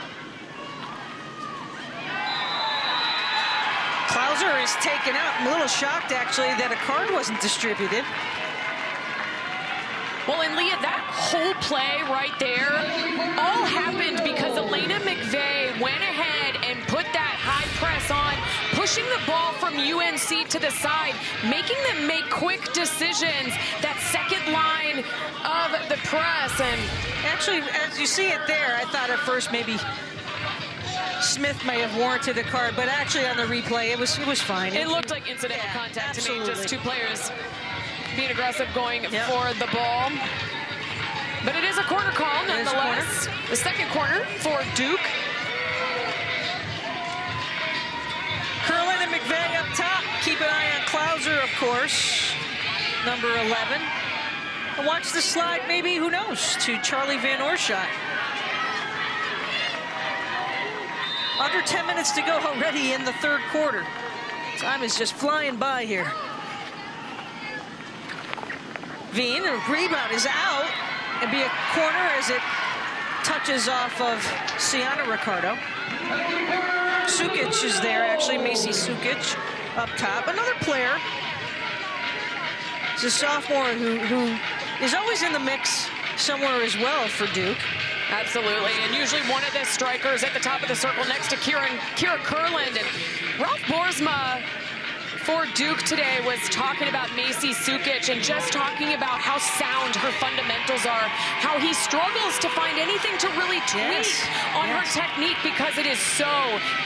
Clauser is taken out. I'm a little shocked, actually, that a card wasn't distributed. Well, and Leah, that whole play right there all happened because Elena McVeigh went ahead and put that high press on, pushing the ball from UNC to the side, making them make quick decisions. That second line of the press. And actually, as you see it there, I thought at first maybe Smith may have warranted a card, but actually on the replay, it was fine. It looked like incidental contact absolutely. To me, just two players being aggressive going for the ball. But it is a corner call nonetheless. The second corner for Duke. Curlin and McVeigh up top. Keep an eye on Clauser, of course, number 11. And watch the slide, maybe, who knows, to Charlie Van Orschott. Under 10 minutes to go already in the third quarter. Time is just flying by here. Veen, the rebound is out. It'd be a corner as it touches off of Sianna Ricardo. Sukic is there, actually, Macy Sukic up top. Another player, it's a sophomore who is always in the mix somewhere as well for Duke. Absolutely, and usually one of the strikers at the top of the circle next to Kira Curlin. And Ralph Boersma for Duke today was talking about Macy Sukic and just talking about how sound her fundamentals are, how he struggles to find anything to really tweak on her technique because it is so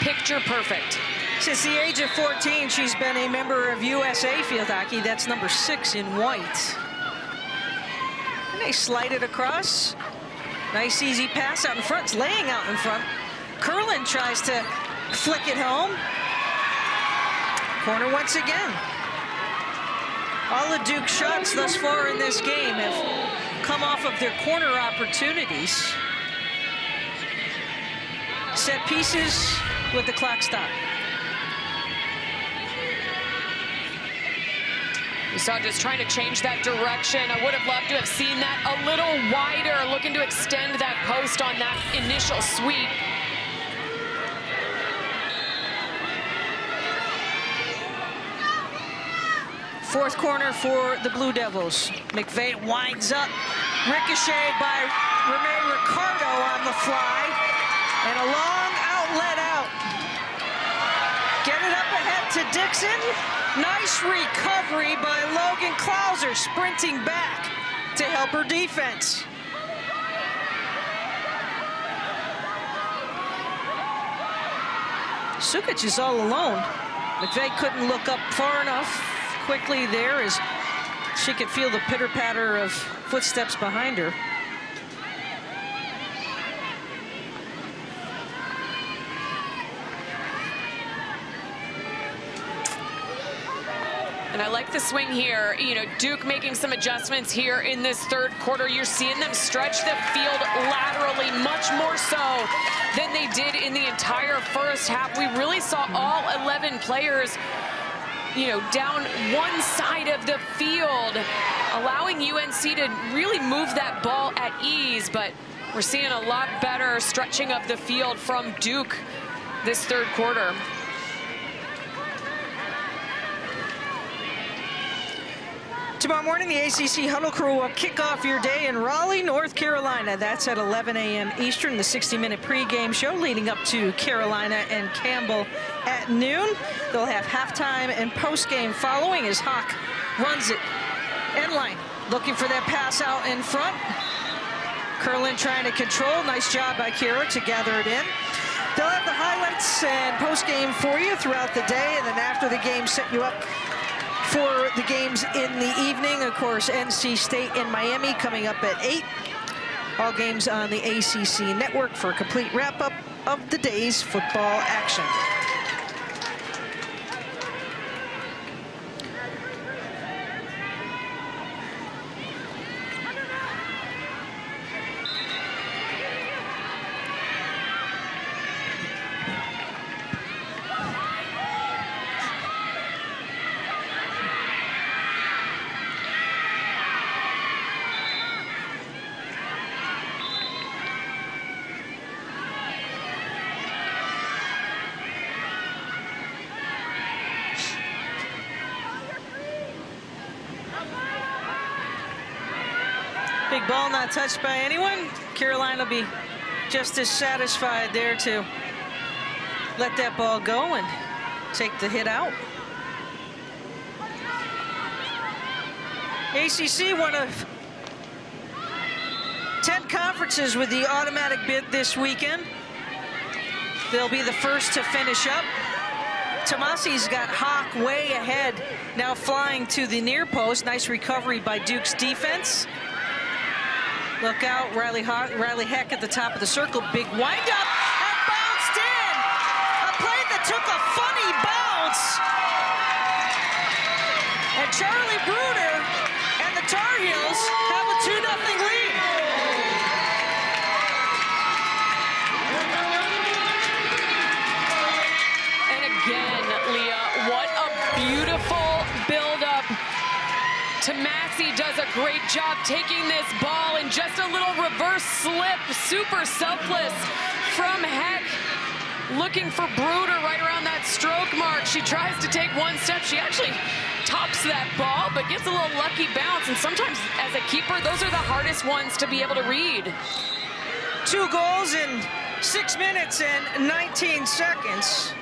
picture perfect. Since the age of 14, she's been a member of USA Field Hockey. That's number 6 in white. And they slide it across. Nice easy pass out in front. It's laying out in front. Curlin tries to flick it home. Corner once again. All the Duke shots thus far in this game have come off of their corner opportunities. Set pieces with the clock stop. You saw just trying to change that direction. I would have loved to have seen that a little wider, looking to extend that post on that initial sweep. Fourth corner for the Blue Devils. McVeigh winds up. Ricochet by Romea Ricardo on the fly. And a long outlet out. Get it up ahead to Dixon. Nice recovery by Logan Clauser, sprinting back to help her defense. Sukic is all alone. McVeigh couldn't look up far enough quickly there as she could feel the pitter-patter of footsteps behind her. And I like the swing here. You know, Duke making some adjustments here in this third quarter. You're seeing them stretch the field laterally, much more so than they did in the entire first half. We really saw all 11 players, you know, down one side of the field, allowing UNC to really move that ball at ease. But we're seeing a lot better stretching of the field from Duke this third quarter. Tomorrow morning, the ACC Huddle Crew will kick off your day in Raleigh, North Carolina. That's at 11 a.m. Eastern, the 60-minute pregame show leading up to Carolina and Campbell at noon. They'll have halftime and postgame following as Hawk runs it. End line, looking for that pass out in front. Curlin trying to control. Nice job by Kira to gather it in. They'll have the highlights and postgame for you throughout the day, and then after the game set you up for the games in the evening. Of course, NC State and Miami coming up at 8. All games on the ACC Network for a complete wrap-up of the day's football action. Ball not touched by anyone. Carolina will be just as satisfied there to let that ball go and take the hit out. ACC, one of 10 conferences with the automatic bid this weekend. They'll be the first to finish up. Tomasi's got Hawk way ahead, now flying to the near post. Nice recovery by Duke's defense. Look out, Ryleigh Heck at the top of the circle. Big windup, and bounced in. A play that took a funny bounce. And Charly Bruder and the Tar Heels have a 2-0 lead. And again, Leah, what a beautiful build-up. Tomasi does a great job taking this ball and just a little reverse slip, super selfless from Heck, looking for Bruder right around that stroke mark. She tries to take one step. She actually tops that ball, but gets a little lucky bounce. And sometimes as a keeper, those are the hardest ones to be able to read. 2 goals in 6 minutes and 19 seconds.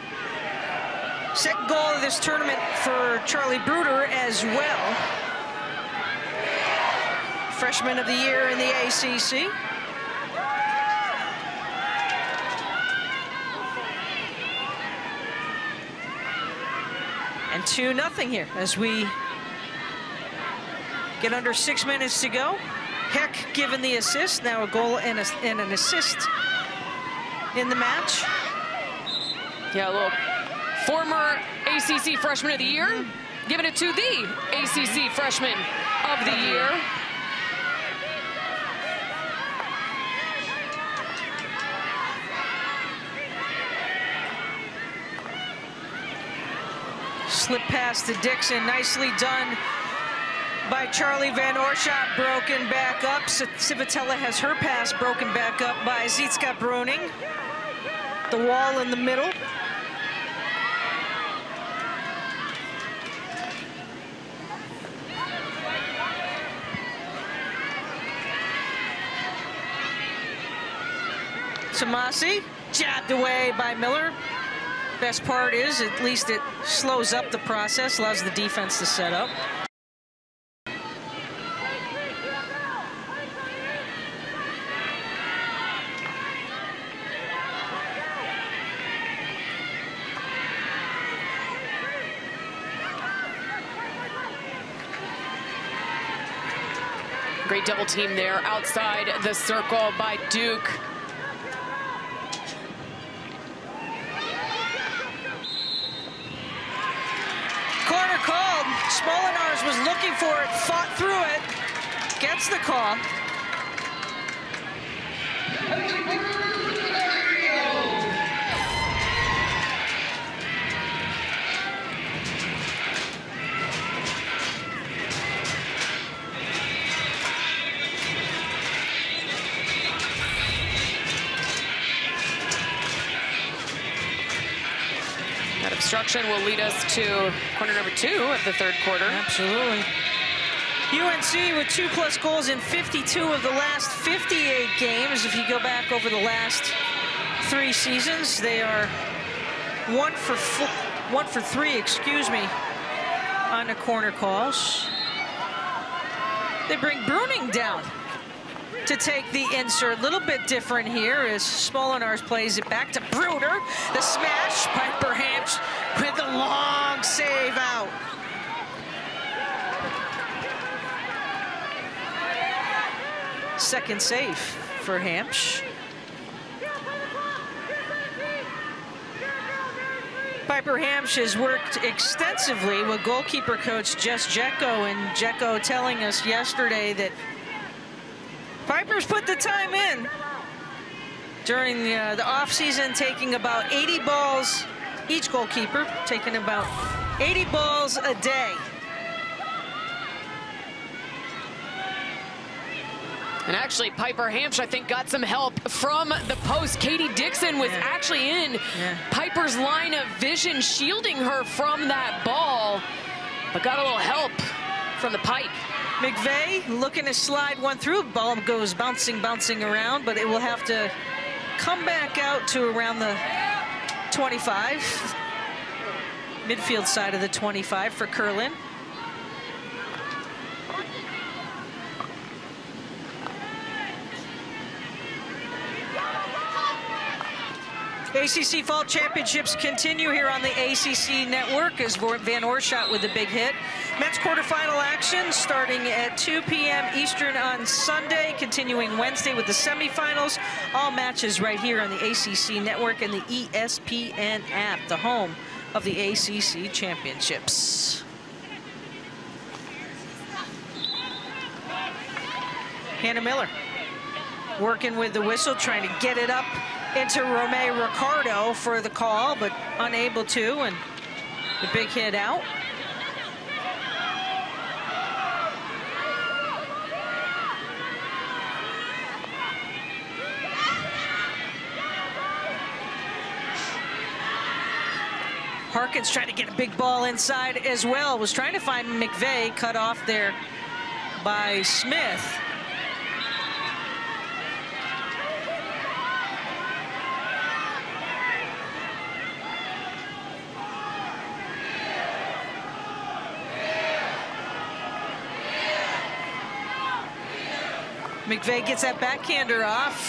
Second goal of this tournament for Charly Bruder as well. Freshman of the year in the ACC. And 2-0 here as we get under 6 minutes to go. Heck given the assist, now a goal and an assist in the match. Yeah, a little former ACC Freshman of the Year, giving it to the ACC Freshman of the Year. Slip pass to Dixon, nicely done by Charlie Van Orschott, broken back up. Civitella has her pass broken back up by Sitzke Bruning. The wall in the middle. Tomasi, jabbed away by Miller. Best part is, at least it slows up the process, allows the defense to set up. Great double team there outside the circle by Duke. Corner called. Smolinars was looking for it, fought through it, gets the call. Obstruction will lead us to corner number 2 of the third quarter. Absolutely. UNC with 2+ goals in 52 of the last 58 games. If you go back over the last 3 seasons, they are 1 for 3, excuse me, on the corner calls. They bring Bruning down to take the insert. A little bit different here as Smolinars plays it back to Bruder. The smash, Piper Hampshire with the long save out. Second save for Hampshire. Piper Hampshire has worked extensively with goalkeeper coach Jess Jecko, and Jecko telling us yesterday that Piper's put the time in during the offseason, taking about 80 balls, each goalkeeper taking about 80 balls a day. And actually, Piper Hampshire, I think, got some help from the post. Katie Dixon was actually in Piper's line of vision, shielding her from that ball, but got a little help from the pipe. McVeigh looking to slide one through. Ball goes bouncing around, but it will have to come back out to around the 25. Midfield side of the 25 for Curlin. ACC Fall Championships continue here on the ACC Network as Van Orschott with the big hit. Men's quarterfinal action starting at 2 p.m. Eastern on Sunday, continuing Wednesday with the semifinals. All matches right here on the ACC Network and the ESPN app, the home of the ACC Championships. Hannah Miller working with the whistle, trying to get it up into Romea Ricardo for the call, but unable to, and the big hit out. Harkins trying to get a big ball inside as well, was trying to find McVeigh, cut off there by Smith. McVeigh gets that backhander off.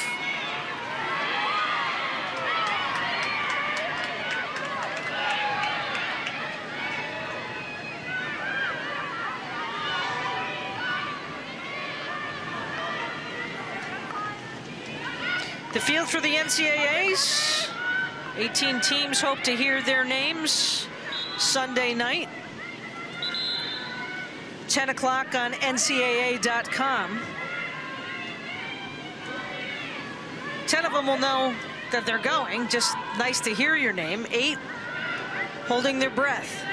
The field for the NCAAs. 18 teams hope to hear their names Sunday night. 10 o'clock on NCAA.com. 10 of them will know that they're going. Just nice to hear your name. 8 holding their breath.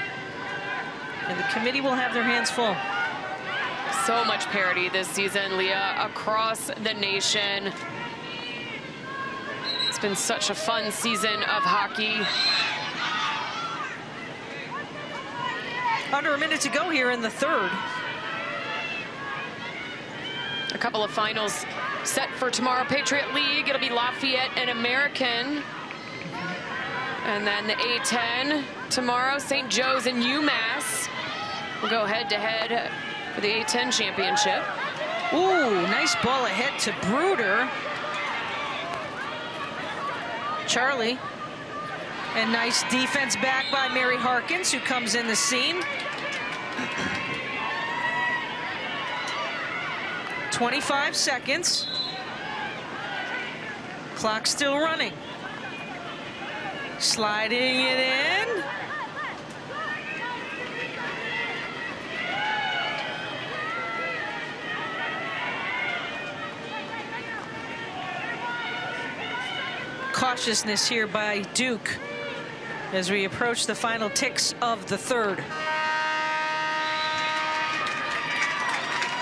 And the committee will have their hands full. So much parity this season, Leah, across the nation. It's been such a fun season of hockey. Under a minute to go here in the third. A couple of finals set for tomorrow. Patriot League, it'll be Lafayette and American. And then the A-10 tomorrow, St. Joe's and UMass. We'll go head-to-head for the A-10 championship. Ooh, nice ball ahead to Bruder. Charlie. And nice defense back by Mary Harkins, who comes in the scene. 25 seconds. Clock still running. Sliding it in. Cautiousness here by Duke as we approach the final ticks of the third.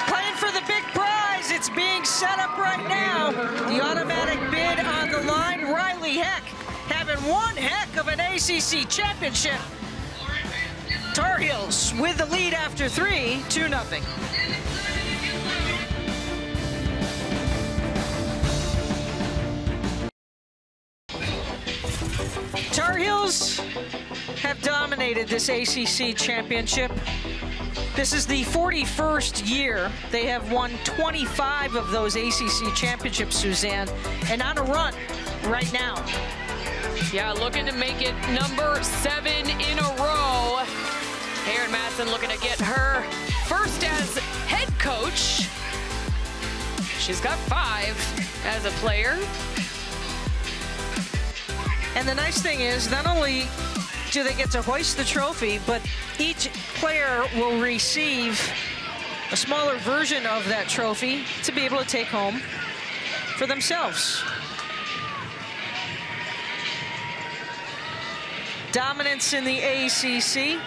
Playing for the big prize. It's being set up right now. The automatic bid on the line. Ryleigh Heck having one heck of an ACC championship. Tar Heels with the lead after 3, 2-0. Heels have dominated this ACC championship. This is the 41st year. They have won 25 of those ACC championships, Suzanne, and on a run right now. Yeah, looking to make it number 7 in a row. Erin Matson looking to get her first as head coach. She's got 5 as a player. And the nice thing is, not only do they get to hoist the trophy, but each player will receive a smaller version of that trophy to be able to take home for themselves. Dominance in the ACC.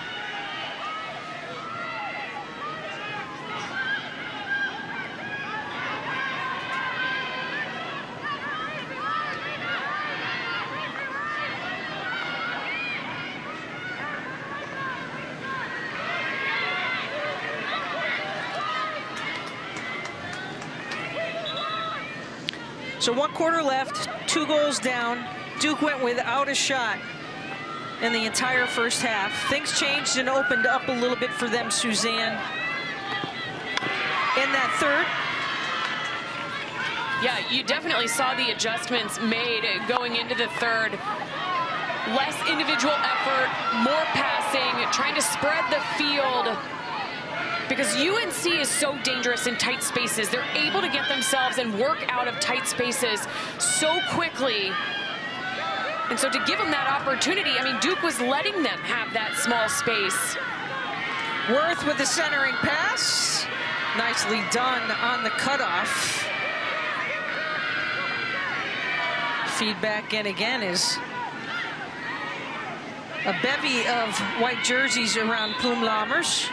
So 1 quarter left, 2 goals down. Duke went without a shot in the entire first half. Things changed and opened up a little bit for them, Suzanne, in that third. Yeah, you definitely saw the adjustments made going into the third. Less individual effort, more passing, trying to spread the field. Because UNC is so dangerous in tight spaces. They're able to get themselves and work out of tight spaces so quickly. And so to give them that opportunity, I mean, Duke was letting them have that small space. Wirth with the centering pass. Nicely done on the cutoff. Feedback in again is a bevy of white jerseys around Plume Lommers.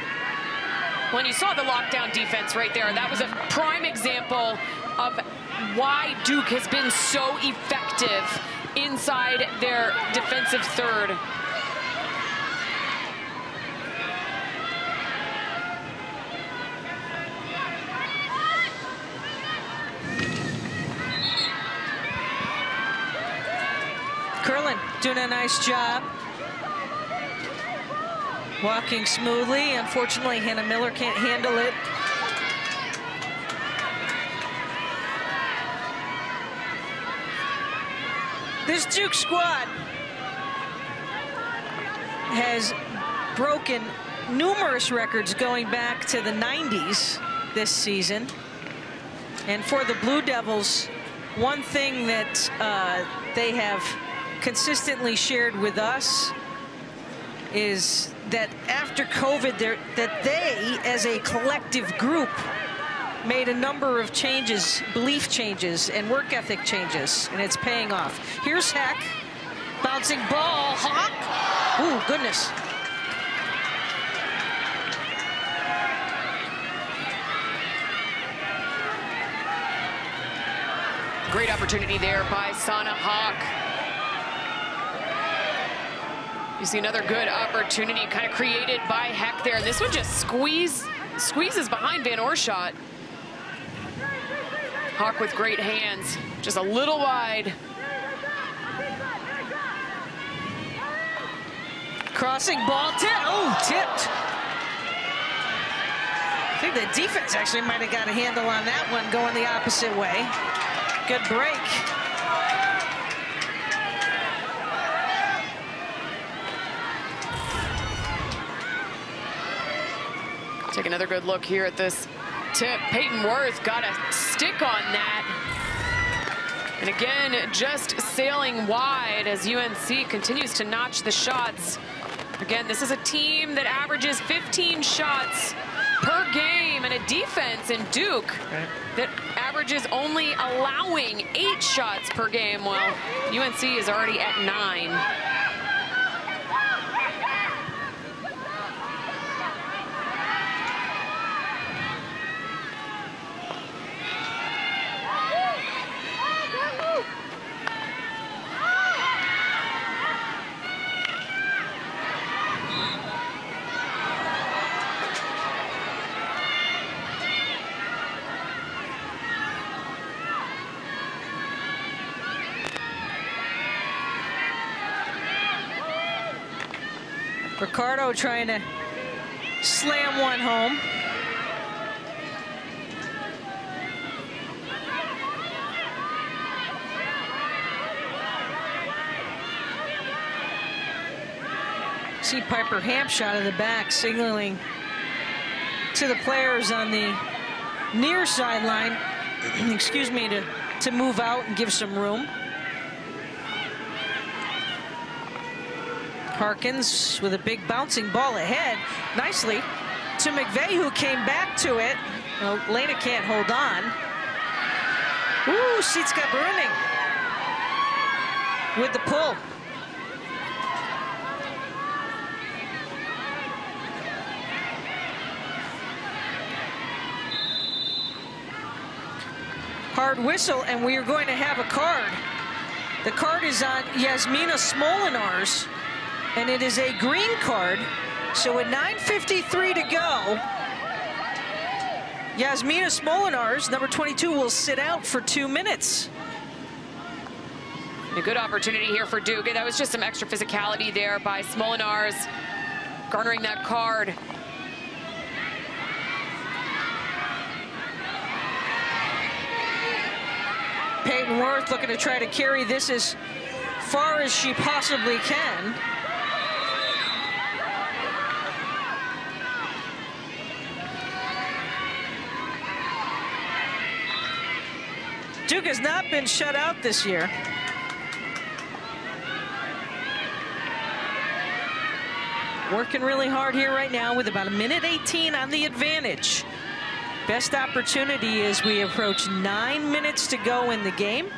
When you saw the lockdown defense right there, that was a prime example of why Duke has been so effective inside their defensive third. Curlin doing a nice job. Walking smoothly. Unfortunately, Hannah Miller can't handle it. This Duke squad has broken numerous records going back to the 90s this season. And for the Blue Devils, one thing that they have consistently shared with us is that after COVID, that they, as a collective group, made a number of changes, belief changes, and work ethic changes, and it's paying off. Here's Heck, bouncing ball, Hawk. Ooh, goodness. Great opportunity there by Sauna Hawk. You see another good opportunity kind of created by Heck there. This one just squeezes behind Van Orschott. Hawk with great hands, just a little wide. Crossing ball tip, tipped. I think the defense actually might have got a handle on that one going the opposite way. Good break. Take another good look here at this tip. Peyton Wirth got a stick on that. And again, just sailing wide as UNC continues to notch the shots. Again, this is a team that averages 15 shots per game and a defense in Duke that averages only allowing 8 shots per game. Well, UNC is already at 9. Ricardo trying to slam one home. See Piper Hampshire out of the back signaling to the players on the near sideline, excuse me, to move out and give some room. Harkins with a big bouncing ball ahead, nicely to McVeigh, who came back to it. Well, Lena can't hold on. Ooh, Sitzke Bruning with the pull. Hard whistle, and we are going to have a card. The card is on Yasmina Smolinars, and it is a green card. So at 9:53 to go, Yasmina Smolinars, number 22, will sit out for 2 minutes. A good opportunity here for Duke. That was just some extra physicality there by Smolinars, garnering that card. Peyton Wirth looking to try to carry this as far as she possibly can. Duke has not been shut out this year. Working really hard here right now with about 1:18 on the advantage. Best opportunity as we approach 9 minutes to go in the game.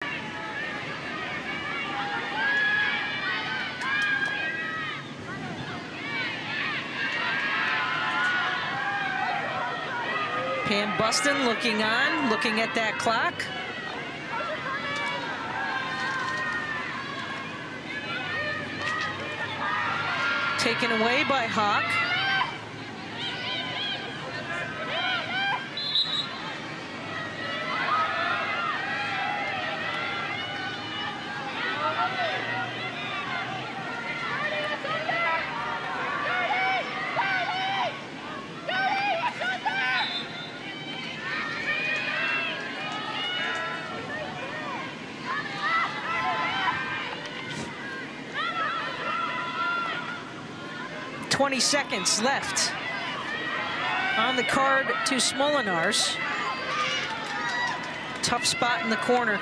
Pam Bustin looking on, looking at that clock. Taken away by Hawk. Seconds left on the card to Smolinars. Tough spot in the corner.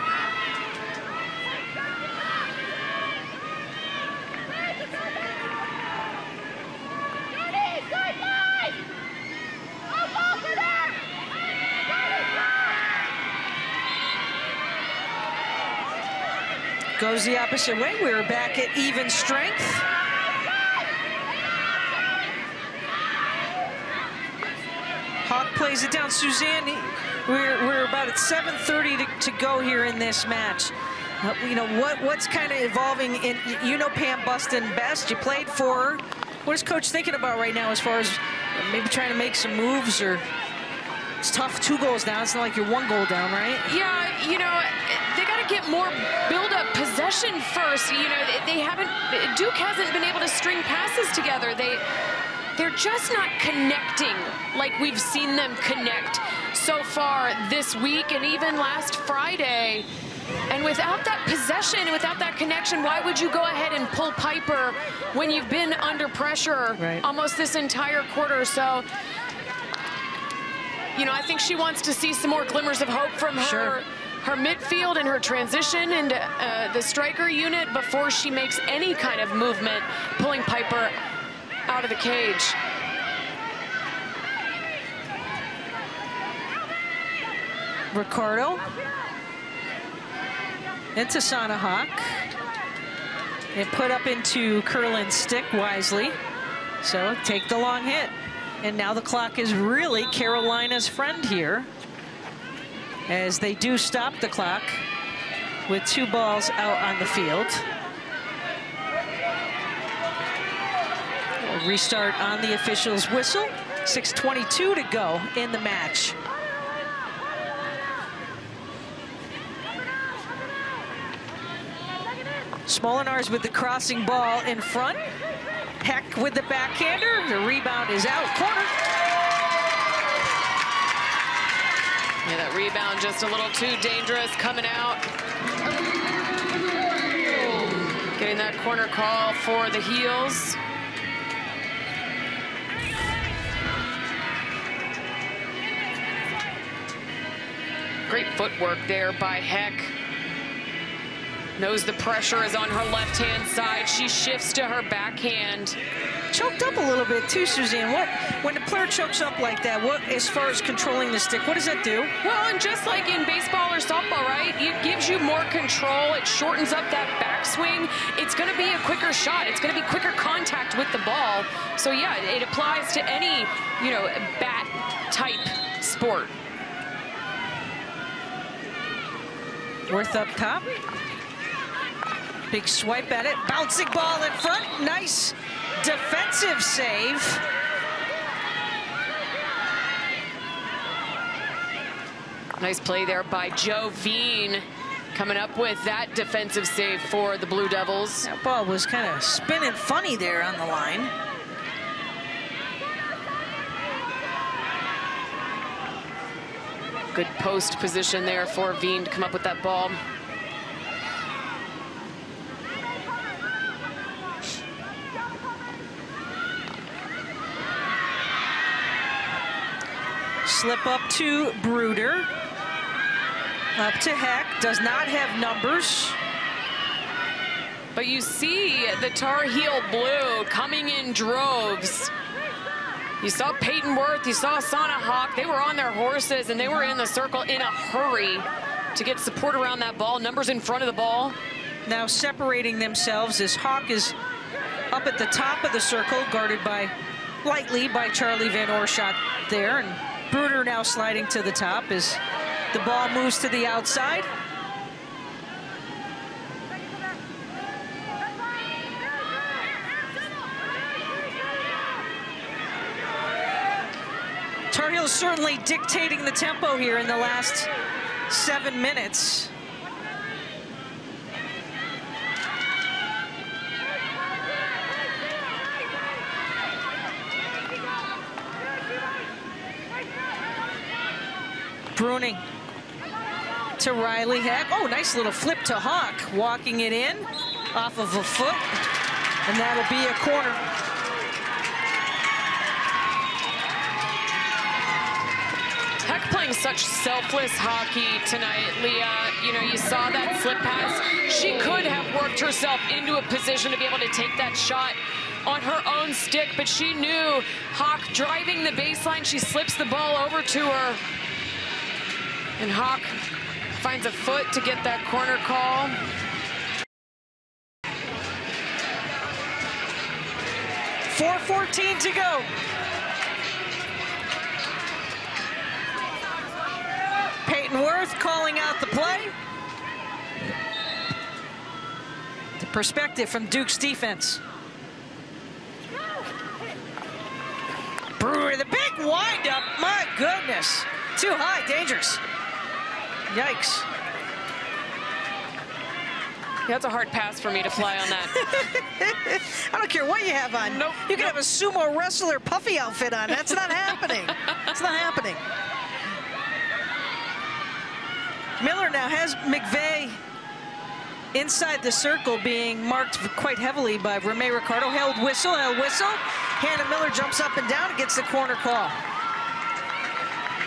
Goes the opposite way. We're back at even strength. Hawk plays it down. Suzanne, we're about at 7:30 to go here in this match. You know, what's kind of evolving in, you know, Pam Bustin best. You played for her. What is coach thinking about right now as far as maybe trying to make some moves? Or it's tough, 2 goals down. It's not like you're 1 goal down, right? Yeah, you know, they got to get more build-up possession first. You know, they haven't, Duke hasn't been able to string passes together. They're just not connecting like we've seen them connect so far this week and even last Friday. And without that possession, without that connection, why would you go ahead and pull Piper when you've been under pressure almost this entire quarter? So, you know, I think she wants to see some more glimmers of hope from her, her midfield and her transition and the striker unit before she makes any kind of movement pulling Piper out of the cage. Ricardo into Sauna Hawk. And put up into Curlin's stick wisely. So take the long hit. And now the clock is really Carolina's friend here, as they do stop the clock with 2 balls out on the field. Restart on the official's whistle. 6:22 to go in the match. Smolinars with the crossing ball in front. Heck with the backhander. The rebound is out. Corner. Yeah, that rebound just a little too dangerous coming out. Getting that corner call for the Heels. Great footwork there by Heck. Knows the pressure is on her left-hand side. She shifts to her backhand. Choked up a little bit too, Suzanne. When the player chokes up like that, as far as controlling the stick, what does that do? Well, and just like in baseball or softball, right? It gives you more control. It shortens up that backswing. It's gonna be a quicker shot. It's gonna be quicker contact with the ball. So yeah, it applies to any, you know, bat type sport. Wirth up top. Big swipe at it, bouncing ball in front. Nice defensive save. Nice play there by Jovine, coming up with that defensive save for the Blue Devils. That ball was kind of spinning funny there on the line. Good post position there for Veen to come up with that ball. Slip up to Bruder, up to Heck, does not have numbers. But you see the Tar Heel Blue coming in droves. You saw Peyton Wirth, you saw Sauna Hawk, they were on their horses and they were in the circle in a hurry to get support around that ball, numbers in front of the ball. Now separating themselves as Hawk is up at the top of the circle, guarded by, lightly by Charlie Van Orschott there. And Bruder now sliding to the top as the ball moves to the outside. Tar Heels certainly dictating the tempo here in the last 7 minutes. Bruning to Ryleigh Heck. Oh, nice little flip to Hawk. Walking it in off of a foot, and that'll be a corner. Heck playing such selfless hockey tonight, Leah. You know, you saw that slip pass. She could have worked herself into a position to be able to take that shot on her own stick, but she knew Hawk driving the baseline. She slips the ball over to her. And Hawk finds a foot to get that corner call. .414 to go. Peyton Wirth calling out the play. The perspective from Duke's defense. Brewer, the big windup, my goodness. Too high, dangerous. Yikes. That's a hard pass for me to fly on that. I don't care what you have on. Nope. You can have a sumo wrestler puffy outfit on. That's not happening. It's not happening. Miller now has McVeigh inside the circle, being marked quite heavily by Romea Ricardo. Held whistle. Hannah Miller jumps up and down and gets the corner call.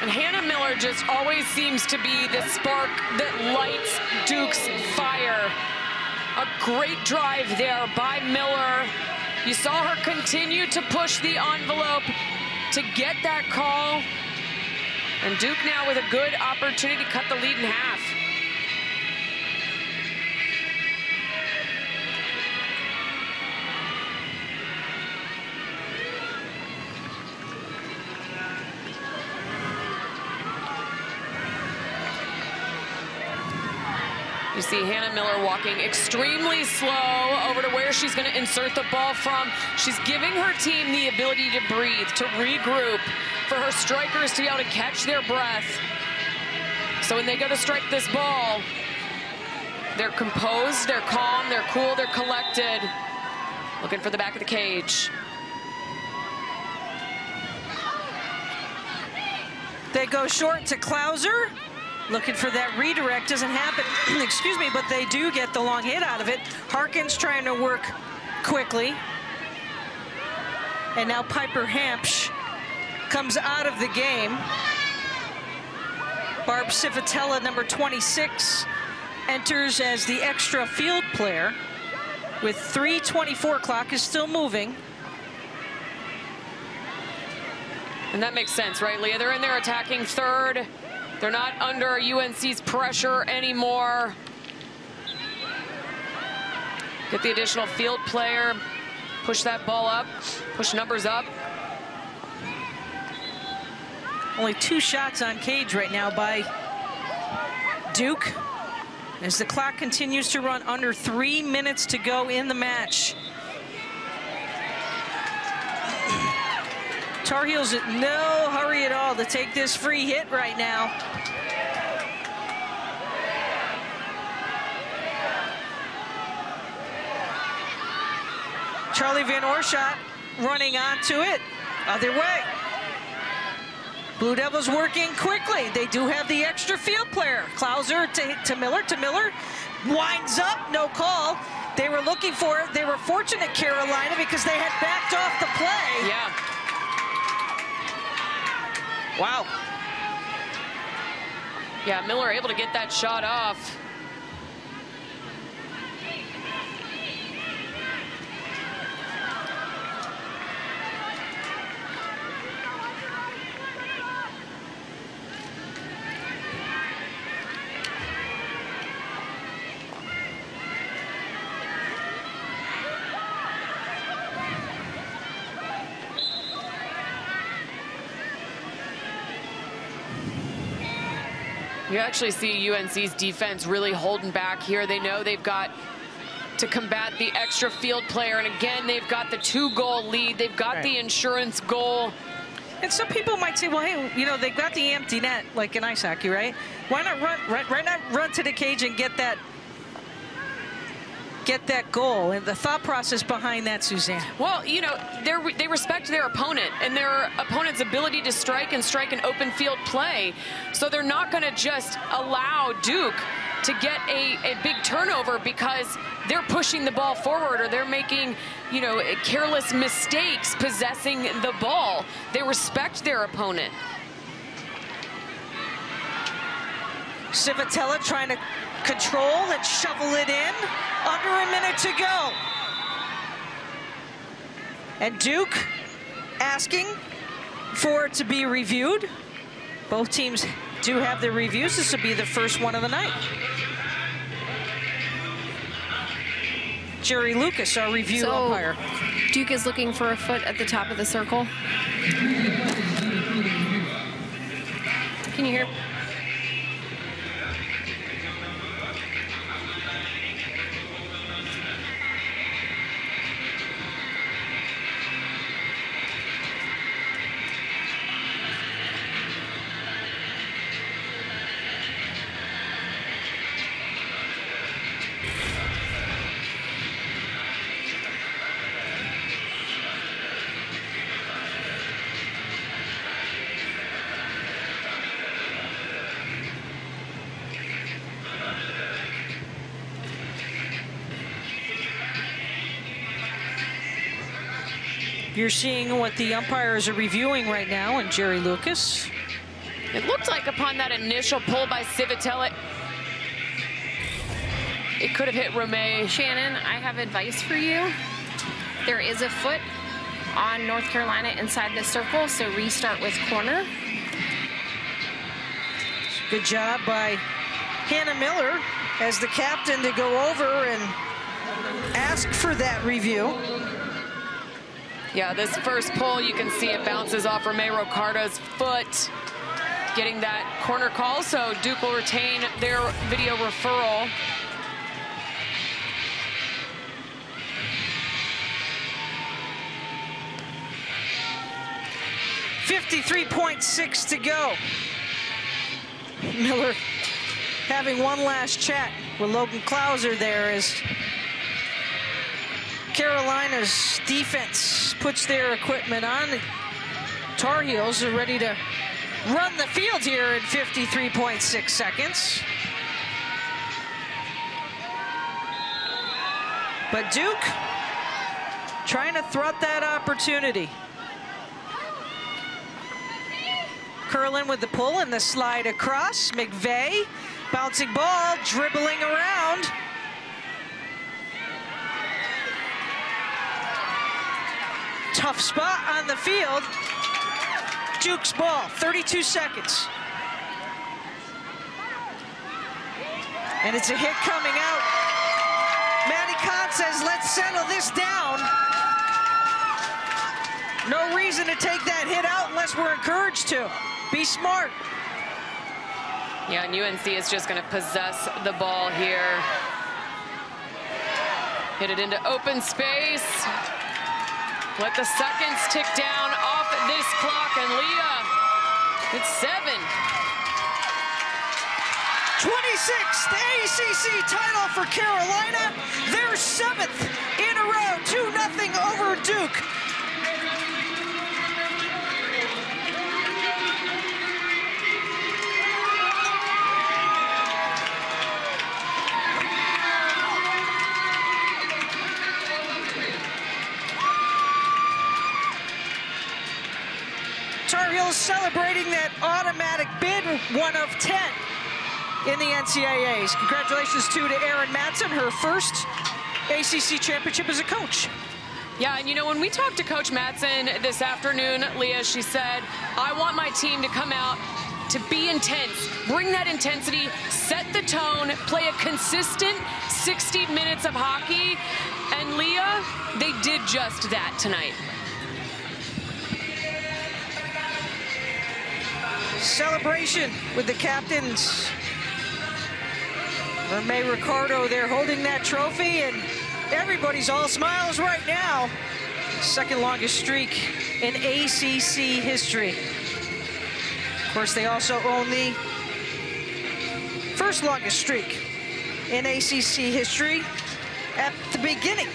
And Hannah Miller just always seems to be the spark that lights Duke's fire. A great drive there by Miller. You saw her continue to push the envelope to get that call. And Duke now with a good opportunity to cut the lead in half. You see Hannah Miller walking extremely slow over to where she's going to insert the ball from. She's giving her team the ability to breathe, to regroup, for her strikers to be able to catch their breath. So when they go to strike this ball, They're composed, they're calm, they're cool, they're collected. Looking for the back of the cage. They go short to Clauser. Looking for that redirect, doesn't happen, excuse me, but they do get the long hit out of it. Harkins trying to work quickly. And now Piper Hampshire comes out of the game. Barb Civitella, number 26, enters as the extra field player with 3:24 clock, is still moving. And that makes sense, right, Leah? They're in there attacking third. They're not under UNC's pressure anymore. Get the additional field player. Push that ball up, push numbers up. Only two shots on cage right now by Duke. As the clock continues to run, under 3 minutes to go in the match. Tar Heels in no hurry at all to take this free hit right now. Charlie Van Orschott running onto it, other way. Blue Devils working quickly. They do have the extra field player. Clauser to Miller. Winds up, no call. They were looking for it. They were fortunate, Carolina, because they had backed off the play. Yeah. Wow. Yeah, Miller able to get that shot off. You actually see UNC's defense really holding back here. They know they've got to combat the extra field player. And again, they've got the 2-goal lead. They've got the insurance goal. And some people might say, well, hey, you know, they've got the empty net, like in ice hockey, right? Why not run to the cage and get that goal? And the thought process behind that, Suzanne? Well, you know, they respect their opponent and their opponent's ability to strike and strike an open field play. So they're not going to just allow Duke to get a big turnover because they're pushing the ball forward or they're making, you know, careless mistakes possessing the ball. They respect their opponent. Civitella trying to control and shovel it in. Under a minute to go. And Duke asking for it to be reviewed. Both teams do have their reviews. This will be the first one of the night. Jerry Lucas, our review umpire. Duke is looking for a foot at the top of the circle. Can you hear? You're seeing what the umpires are reviewing right now, and Jerry Lucas. It looked like upon that initial pull by Civitella, it could have hit Romea. Shannon, I have advice for you. There is a foot on North Carolina inside the circle, so restart with corner. Good job by Hannah Miller as the captain to go over and ask for that review. Yeah, this first pull, you can see it bounces off Romea Ricardo's foot, getting that corner call, so Duke will retain their video referral. .6 to go. Miller having one last chat with Logan Clauser there as Carolina's defense puts their equipment on. Tar Heels are ready to run the field here in 53.6 seconds. But Duke trying to thwart that opportunity. Curlin with the pull and the slide across. McVeigh, bouncing ball, dribbling around. Tough spot on the field. Duke's ball, 32 seconds. And it's a hit coming out. Maddie Kahn says, let's settle this down. No reason to take that hit out unless we're encouraged to. Be smart. Yeah, and UNC is just going to possess the ball here. Hit it into open space. Let the seconds tick down off this clock, and Leah, it's 7. 26th ACC title for Carolina. They're 7th in a row, 2-0 over Duke. Tar Heels celebrating that automatic bid, 1 of 10 in the NCAAs. Congratulations, too, to Erin Matson, her first ACC championship as a coach. Yeah, and you know, when we talked to Coach Matson this afternoon, Leah, she said, I want my team to come out to be intense, bring that intensity, set the tone, play a consistent 60 minutes of hockey. And Leah, they did just that tonight. Celebration with the captains. Romea Ricardo there holding that trophy, and everybody's all smiles right now. Second longest streak in ACC history. Of course, they also own the first longest streak in ACC history at the beginning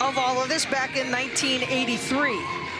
of all of this back in 1983.